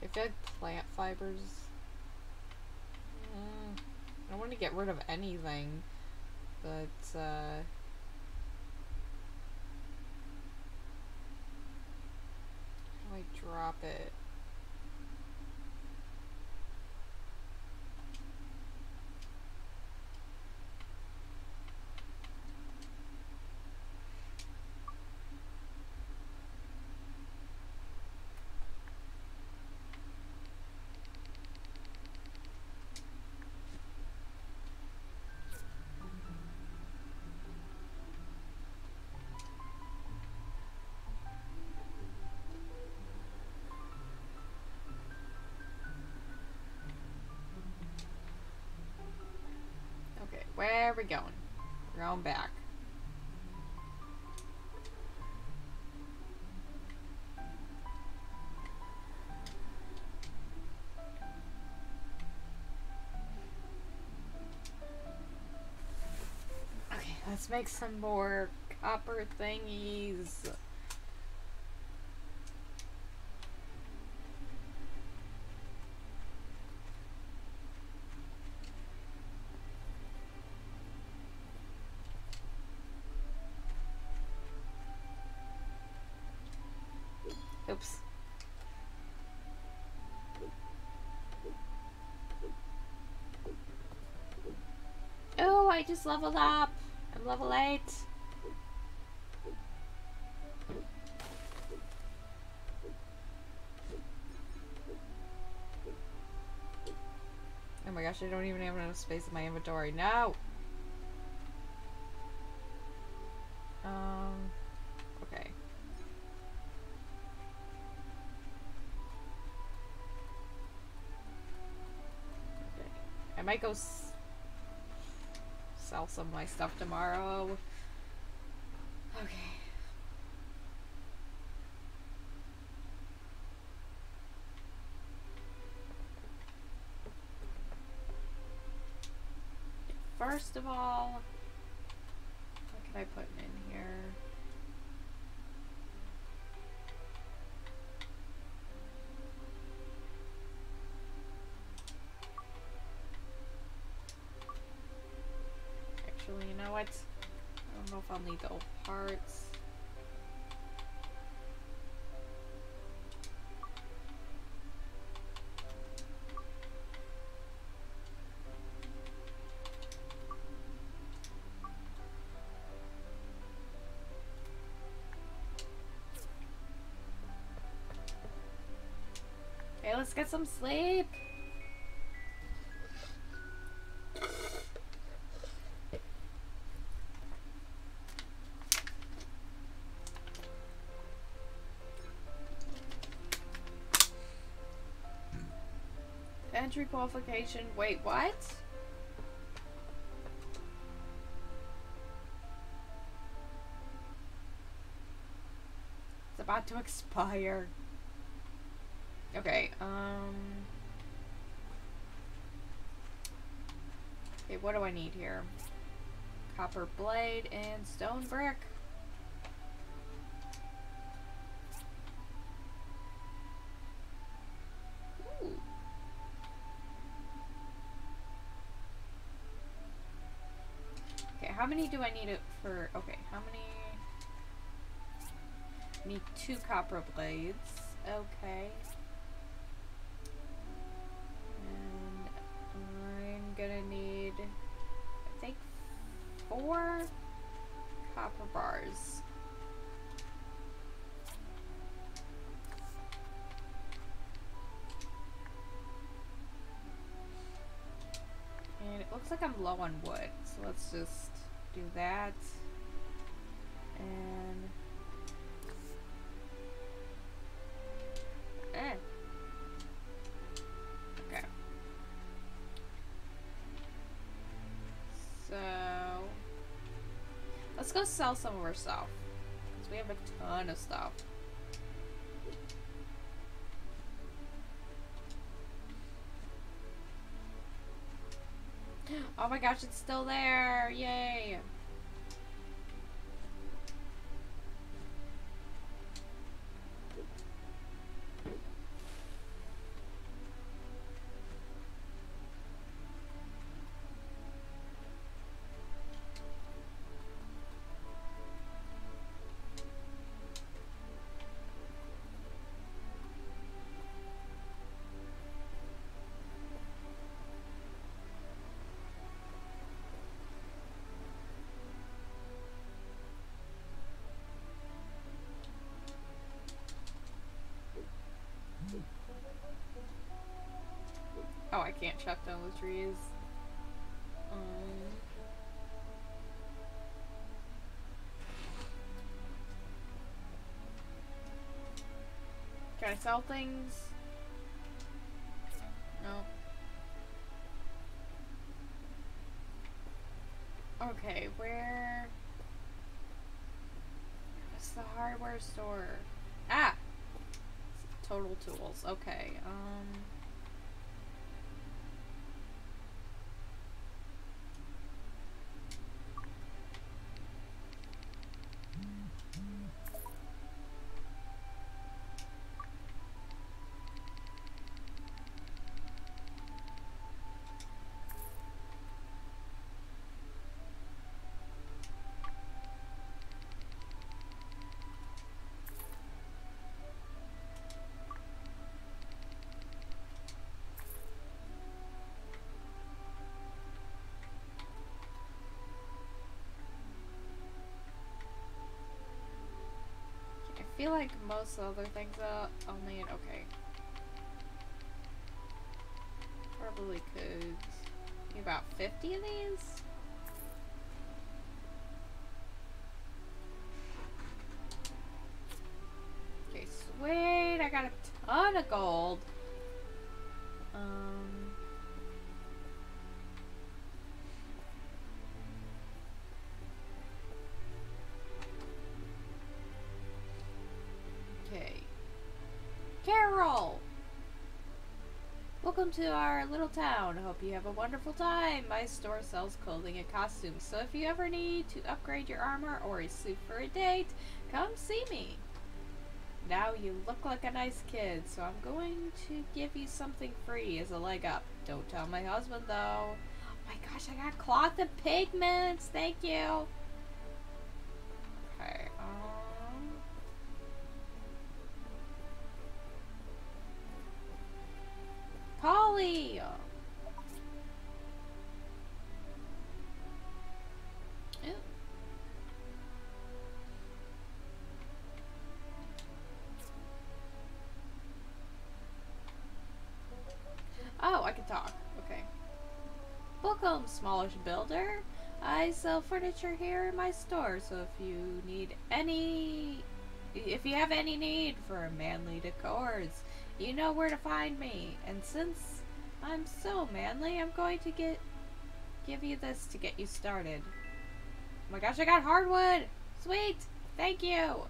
If I had plant fibers, I don't want to get rid of anything, but drop it. are we going? We're going back. Okay, let's make some more copper thingies. I just leveled up. I'm level 8. Oh my gosh, I don't even have enough space in my inventory. No! Okay. I might go sell some of my stuff tomorrow. Okay. First of all, what can I put in here? You know what? I don't know if I'll need the old parts. Okay, let's get some sleep. Entry qualification. Wait, what? It's about to expire. Okay, okay, what do I need here? Copper blade and stone brick. How many do I need it for? Okay, how many? I need 2 copper blades. Okay. And I'm gonna need, I think, 4 copper bars. And it looks like I'm low on wood, so let's just do that. And okay, so let's go sell some of our stuff because we have a ton of stuff. Oh my gosh, it's still there! Yay! Oh, I can't chop down the trees. Can I sell things? No. Okay, where... It's the hardware store. Ah! Total Tools. Okay, I feel like most of the other things I'll need. Okay. Probably could be about 50 of these? Okay, sweet. I got a ton of gold. To our little town. Hope you have a wonderful time. My store sells clothing and costumes, so if you ever need to upgrade your armor or a suit for a date, come see me. Now you look like a nice kid, so I'm going to give you something free as a leg up. Don't tell my husband though. Oh my gosh, I got cloth and pigments. Thank you. Okay. Polly! Ooh. Oh, I can talk. Okay. Welcome, smallish builder. I sell furniture here in my store, so if you need any... If you have any need for manly decors, you know where to find me. And since I'm so manly, I'm going to give you this to get you started. Oh my gosh, I got hardwood! Sweet! Thank you!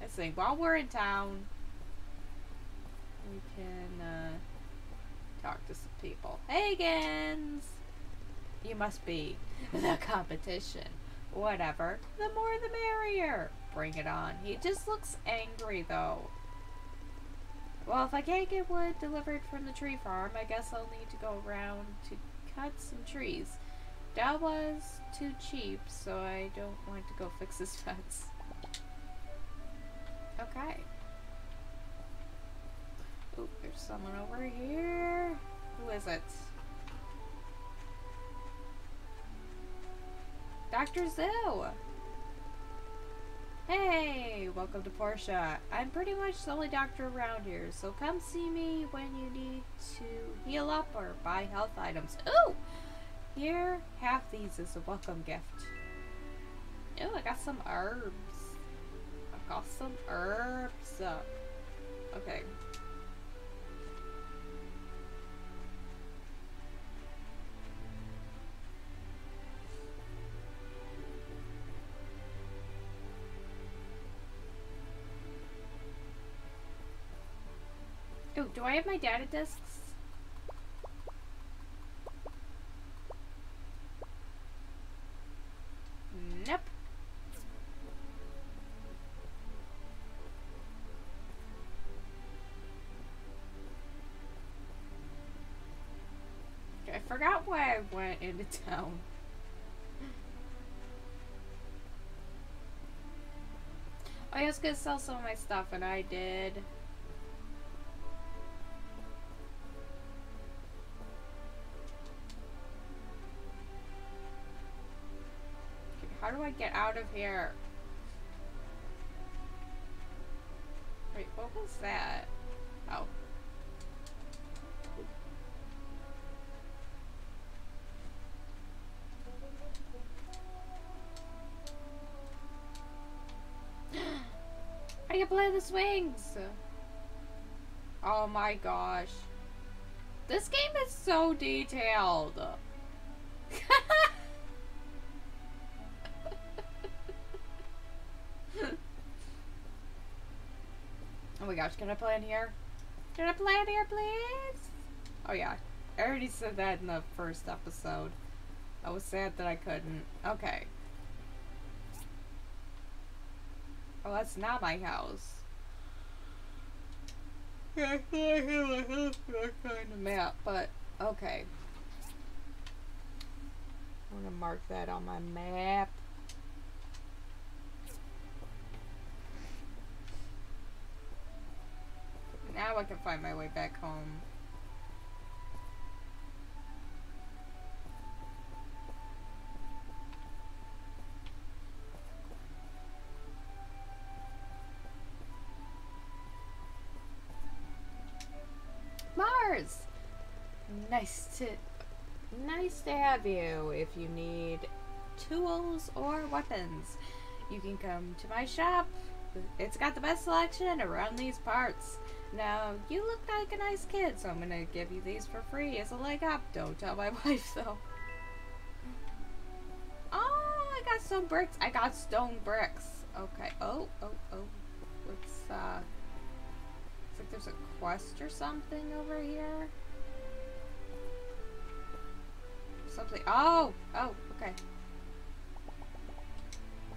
Let's see, while we're in town, we can, talk to some people. Hagans! You must be the competition. Whatever. The more the merrier. Bring it on. He just looks angry though. Well, if I can't get wood delivered from the tree farm, I guess I'll need to go around to cut some trees. Dawa's too cheap, so I don't want to go fix his fence. Okay. Oop, there's someone over here. Who is it? Dr. Zo! Hey! Welcome to Portia. I'm pretty much the only doctor around here, so come see me when you need to heal up or buy health items. Ooh! Here, half these is a welcome gift. Ooh, I got some herbs. I got some herbs. Okay. Oh, do I have my data discs? Nope. I forgot why I went into town. I was gonna sell some of my stuff, and I did. How do I get out of here? Wait, what was that? Oh. I can play the swings! Oh my gosh. This game is so detailed. Oh my gosh, can I play in here? Can I play in here, please? Oh yeah, I already said that in the first episode. I was sad that I couldn't. Okay. Oh, that's not my house. Yeah, I have my house on the map, but okay. I'm gonna mark that on my map. Now I can find my way back home. Mars! Nice to have you. If you need tools or weapons, you can come to my shop. It's got the best selection around these parts. Now, you look like a nice kid, so I'm gonna give you these for free as a leg up. Don't tell my wife, though. Oh, I got stone bricks. I got stone bricks. Okay. Oh. It's like there's a quest or something over here. Something. Oh, okay.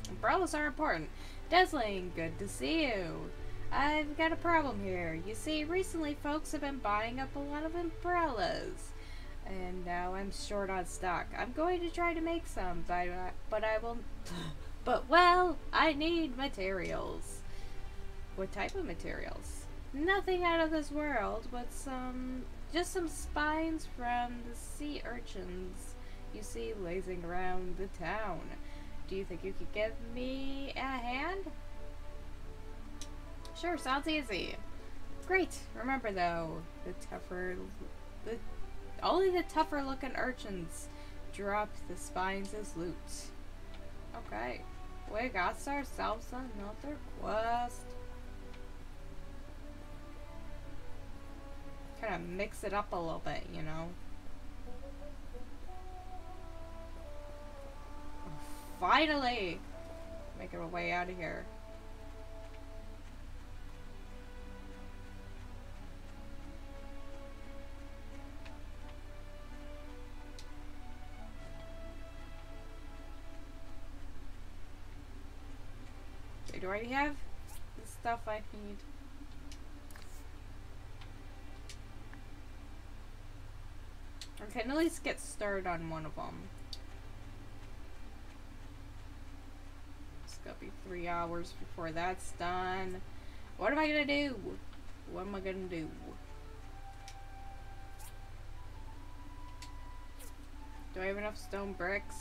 Umbrellas are important. Deslane, good to see you. I've got a problem here. You see, recently folks have been buying up a lot of umbrellas. And now I'm short on stock. I'm going to try to make some, but I need materials. What type of materials? Nothing out of this world, but just some spines from the sea urchins you see lazing around the town. Do you think you could give me a hand? Sure, sounds easy. Great. Remember though, only the tougher looking urchins drop the spines as loot. Okay. We got ourselves another quest. Kind of mix it up a little bit, you know. Finally! Making our way out of here. Okay, do I already have the stuff I need? Okay, I can at least get started on one of them. It'll be 3 hours before that's done. What am I gonna do? What am I gonna do? Do I have enough stone bricks?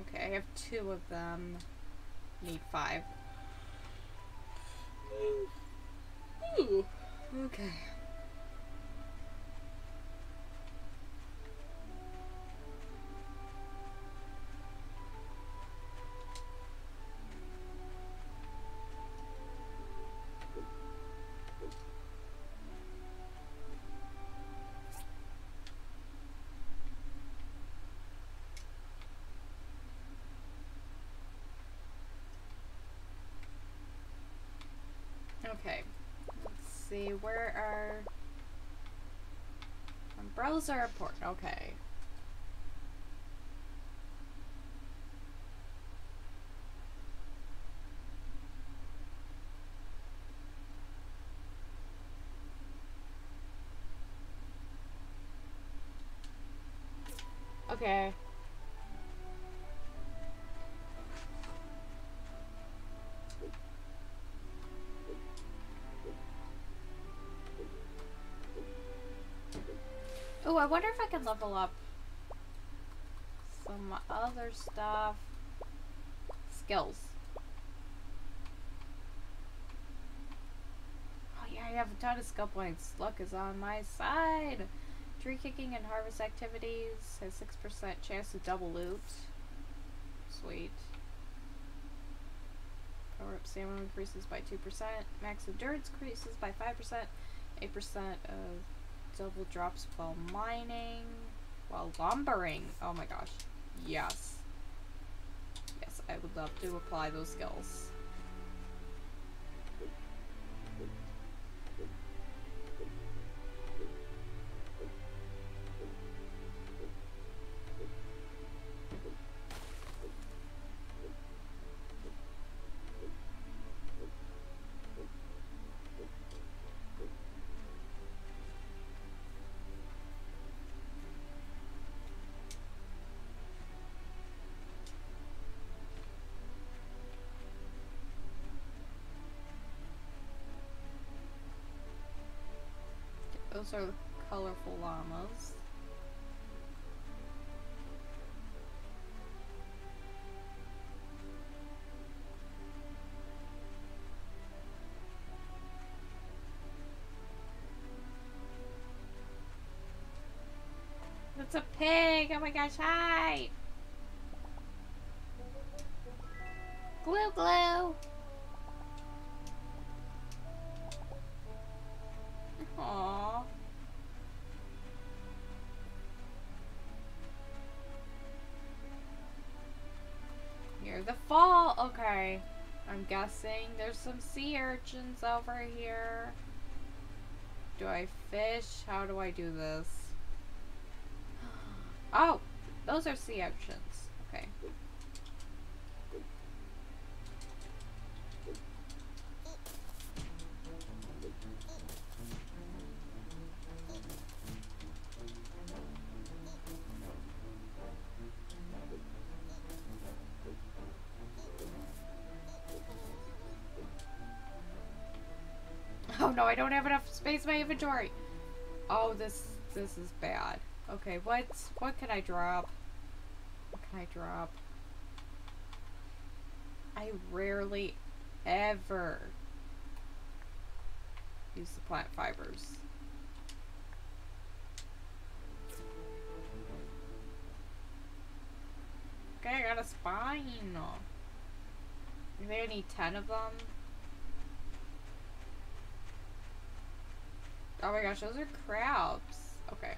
Okay, I have 2 of them. Need 5. Ooh. Okay. Okay. See, where are umbrellas are important? Okay. Okay. Oh, I wonder if I can level up some other stuff. Skills. Oh yeah, I have a ton of skill points. Luck is on my side. Tree kicking and harvest activities has 6% chance to double loot. Sweet. Power-up salmon increases by 2%. Max endurance increases by 5%. 8% of double drops while mining. While lumbering. Oh my gosh. Yes. Yes, I would love to apply those skills. Those are colorful llamas. That's a pig! Oh my gosh, hi! Glue glue! Aww. Near the fall. Okay. I'm guessing there's some sea urchins over here. Do I fish? How do I do this? Oh, those are sea urchins. Okay. No, I don't have enough space in my inventory. Oh, this is bad. Okay, what can I drop? What can I drop? I rarely ever use the plant fibers. Okay, I got a spine. Are there any 10 of them? Oh my gosh, those are crabs. Okay.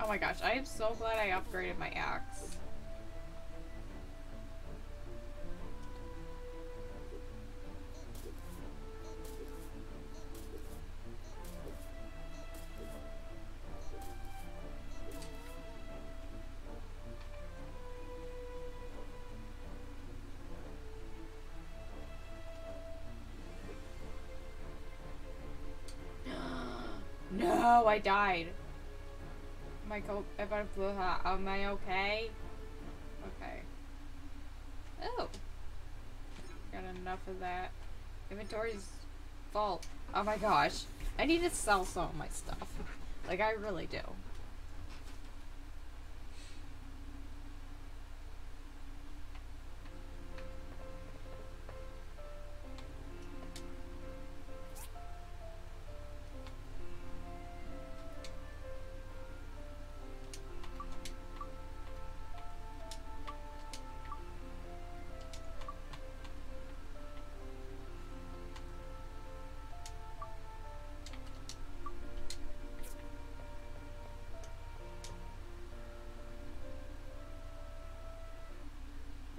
Oh my gosh, I am so glad I upgraded my axe. No, I died. If I blew her, am I okay? Okay. Oh! Got enough of that. Inventory's full. Oh my gosh. I need to sell some of my stuff. Like, I really do.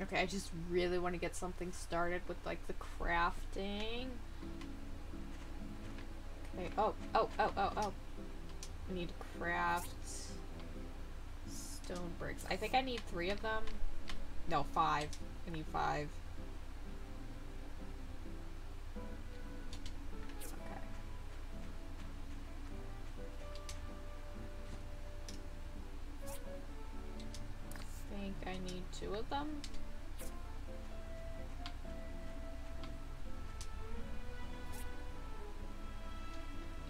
Okay, I just really want to get something started with, like, the crafting. Okay, oh. I need to craft stone bricks. I think I need 3 of them. No, 5. I need 5. I think I need 2 of them.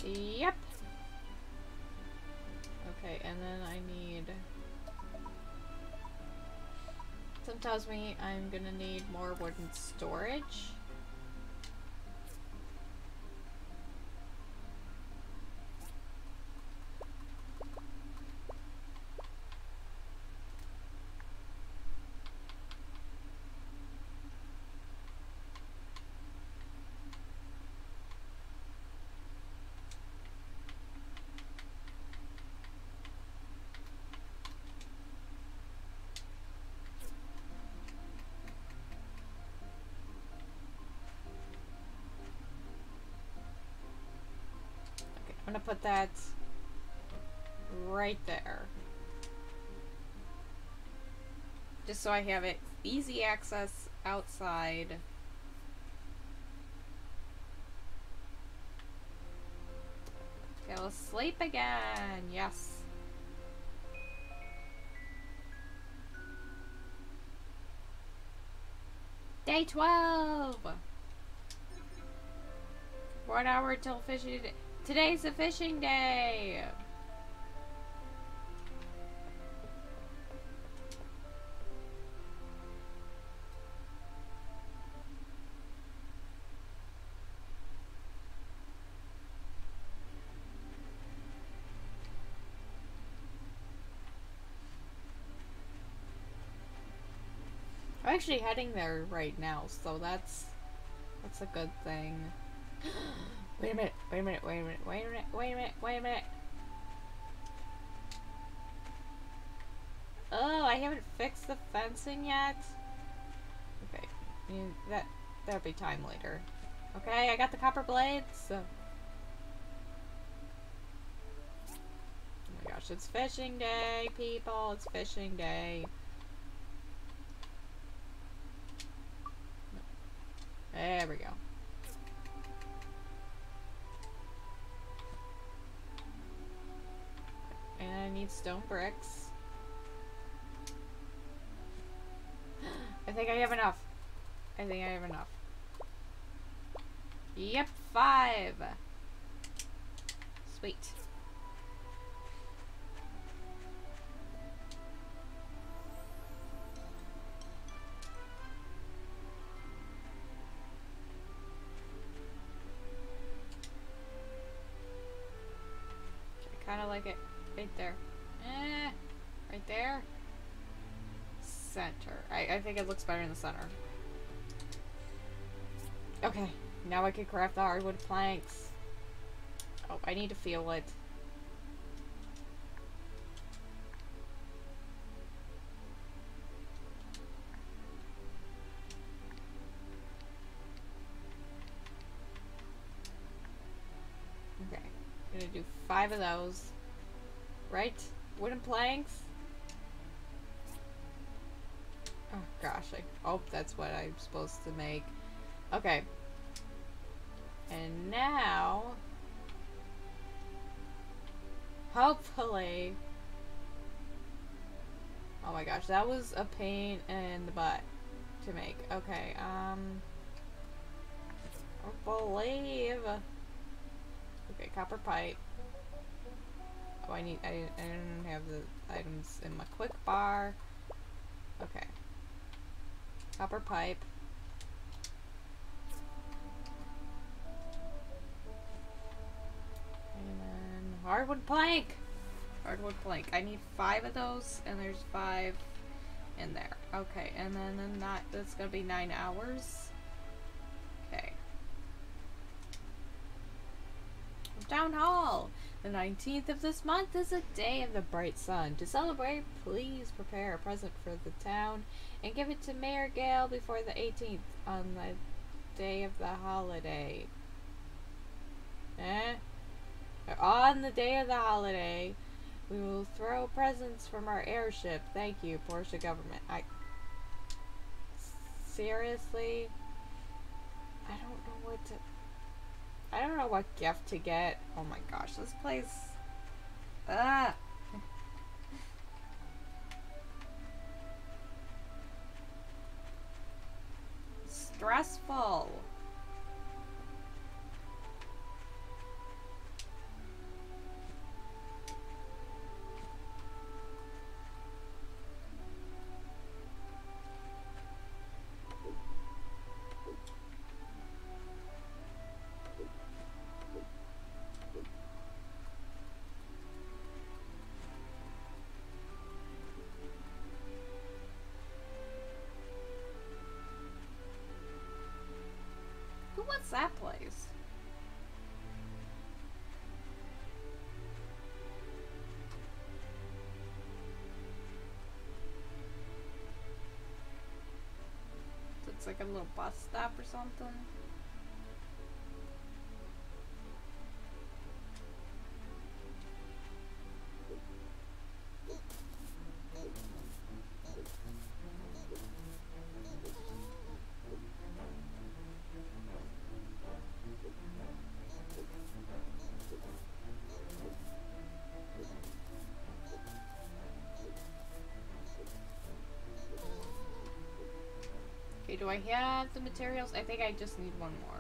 Yep. Okay, and then I need... Something tells me I'm gonna need more wooden storage. I'm gonna put that right there. Just so I have it easy access outside. Go sleep again, yes. Day 12! 1 hour till fishing. Today's the fishing day! I'm actually heading there right now, so that's a good thing. Wait a minute, wait a minute. Oh, I haven't fixed the fencing yet. Okay, I mean, that'll be time later. Okay, I got the copper blades. Oh my gosh, it's fishing day, people. It's fishing day. There we go. And I need stone bricks. I think I have enough. Yep, 5. Sweet. I kind of like it. Right there. Right there. Center. I think it looks better in the center. Okay. Now I can craft the hardwood planks. Oh, I need to feel it. Okay. I'm gonna do 5 of those. Right? Wooden planks? Oh gosh, I hope that's what I'm supposed to make. Okay. And now... Hopefully... Oh my gosh, that was a pain in the butt to make. Okay, I believe... Okay, copper pipe. Oh, I don't have the items in my quick bar. Okay. Copper pipe. And then hardwood plank! I need 5 of those, and there's 5 in there. Okay, and then that's gonna be 9 hours. Okay. Down hall! The 19th of this month is a day in the bright sun. To celebrate, please prepare a present for the town and give it to Mayor Gale before the 18th on the day of the holiday. On the day of the holiday, we will throw presents from our airship. Thank you, Portia government. Seriously? I don't know what to... I don't know what gift to get. Oh my gosh, this place... Ah! Stressful! What's that place? It's like a little bus stop or something. Do I have the materials? I think I just need one more.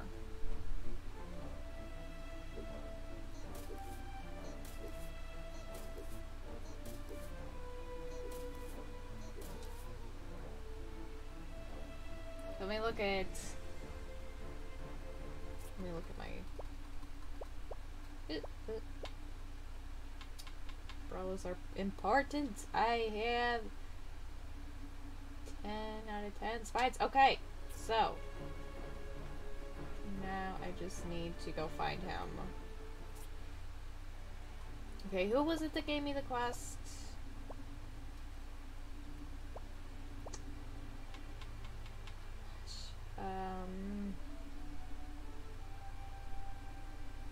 Let me look at... Let me look at my... Umbrellas are important. I have... 10 out of 10 spides. Okay, so now I just need to go find him. Okay, who was it that gave me the quest?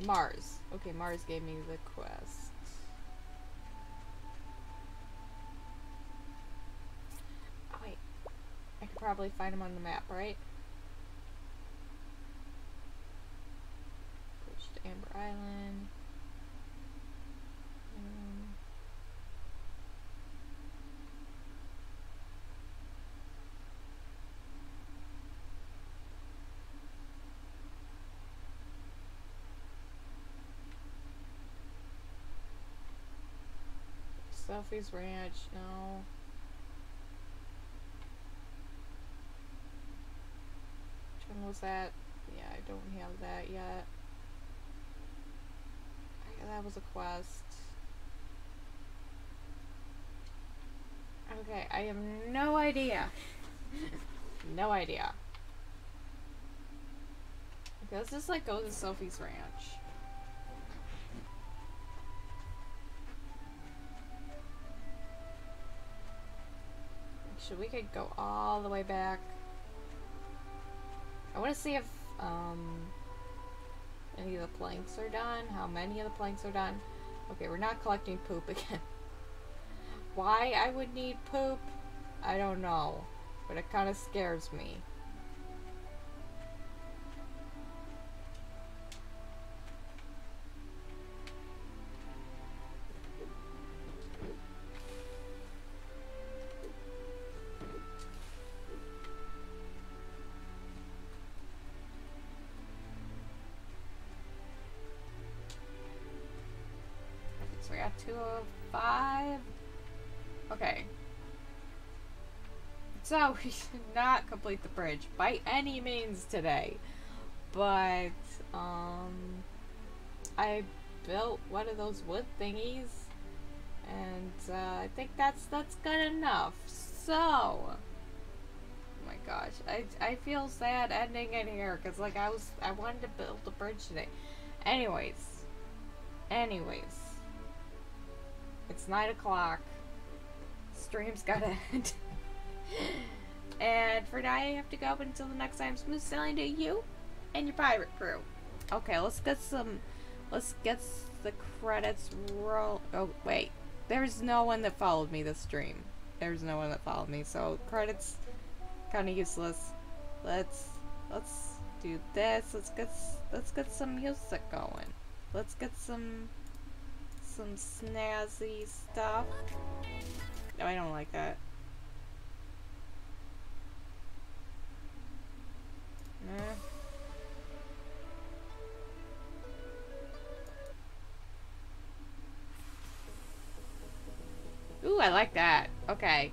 Mars. Okay, Mars gave me the quest. Probably find him on the map, right? Push to Amber Island. Sophie's Ranch, no. Was that? Yeah, I don't have that yet. Okay, that was a quest. Okay, I have no idea. No idea. Okay, let's just like go to Sophie's Ranch. Actually, we could go all the way back. I want to see if any of the planks are done, how many of the planks are done. Okay, we're not collecting poop again. Why I would need poop, I don't know, but it kind of scares me. So we should not complete the bridge by any means today, but I built one of those wood thingies, and I think that's good enough. So, oh my gosh, I feel sad ending it here because like I wanted to build the bridge today. Anyways, Anyways. It's 9 o'clock. Stream's gotta end. And for now, I have to go, but until the next time, smooth sailing to you and your pirate crew. Okay, let's get some... Let's get the credits roll... Oh, wait. There's no one that followed me this stream. There's no one that followed me, so credits... Kinda useless. Let's do this. Let's get some music going. Let's get some snazzy stuff. No, I don't like that. Nah. Ooh, I like that. Okay.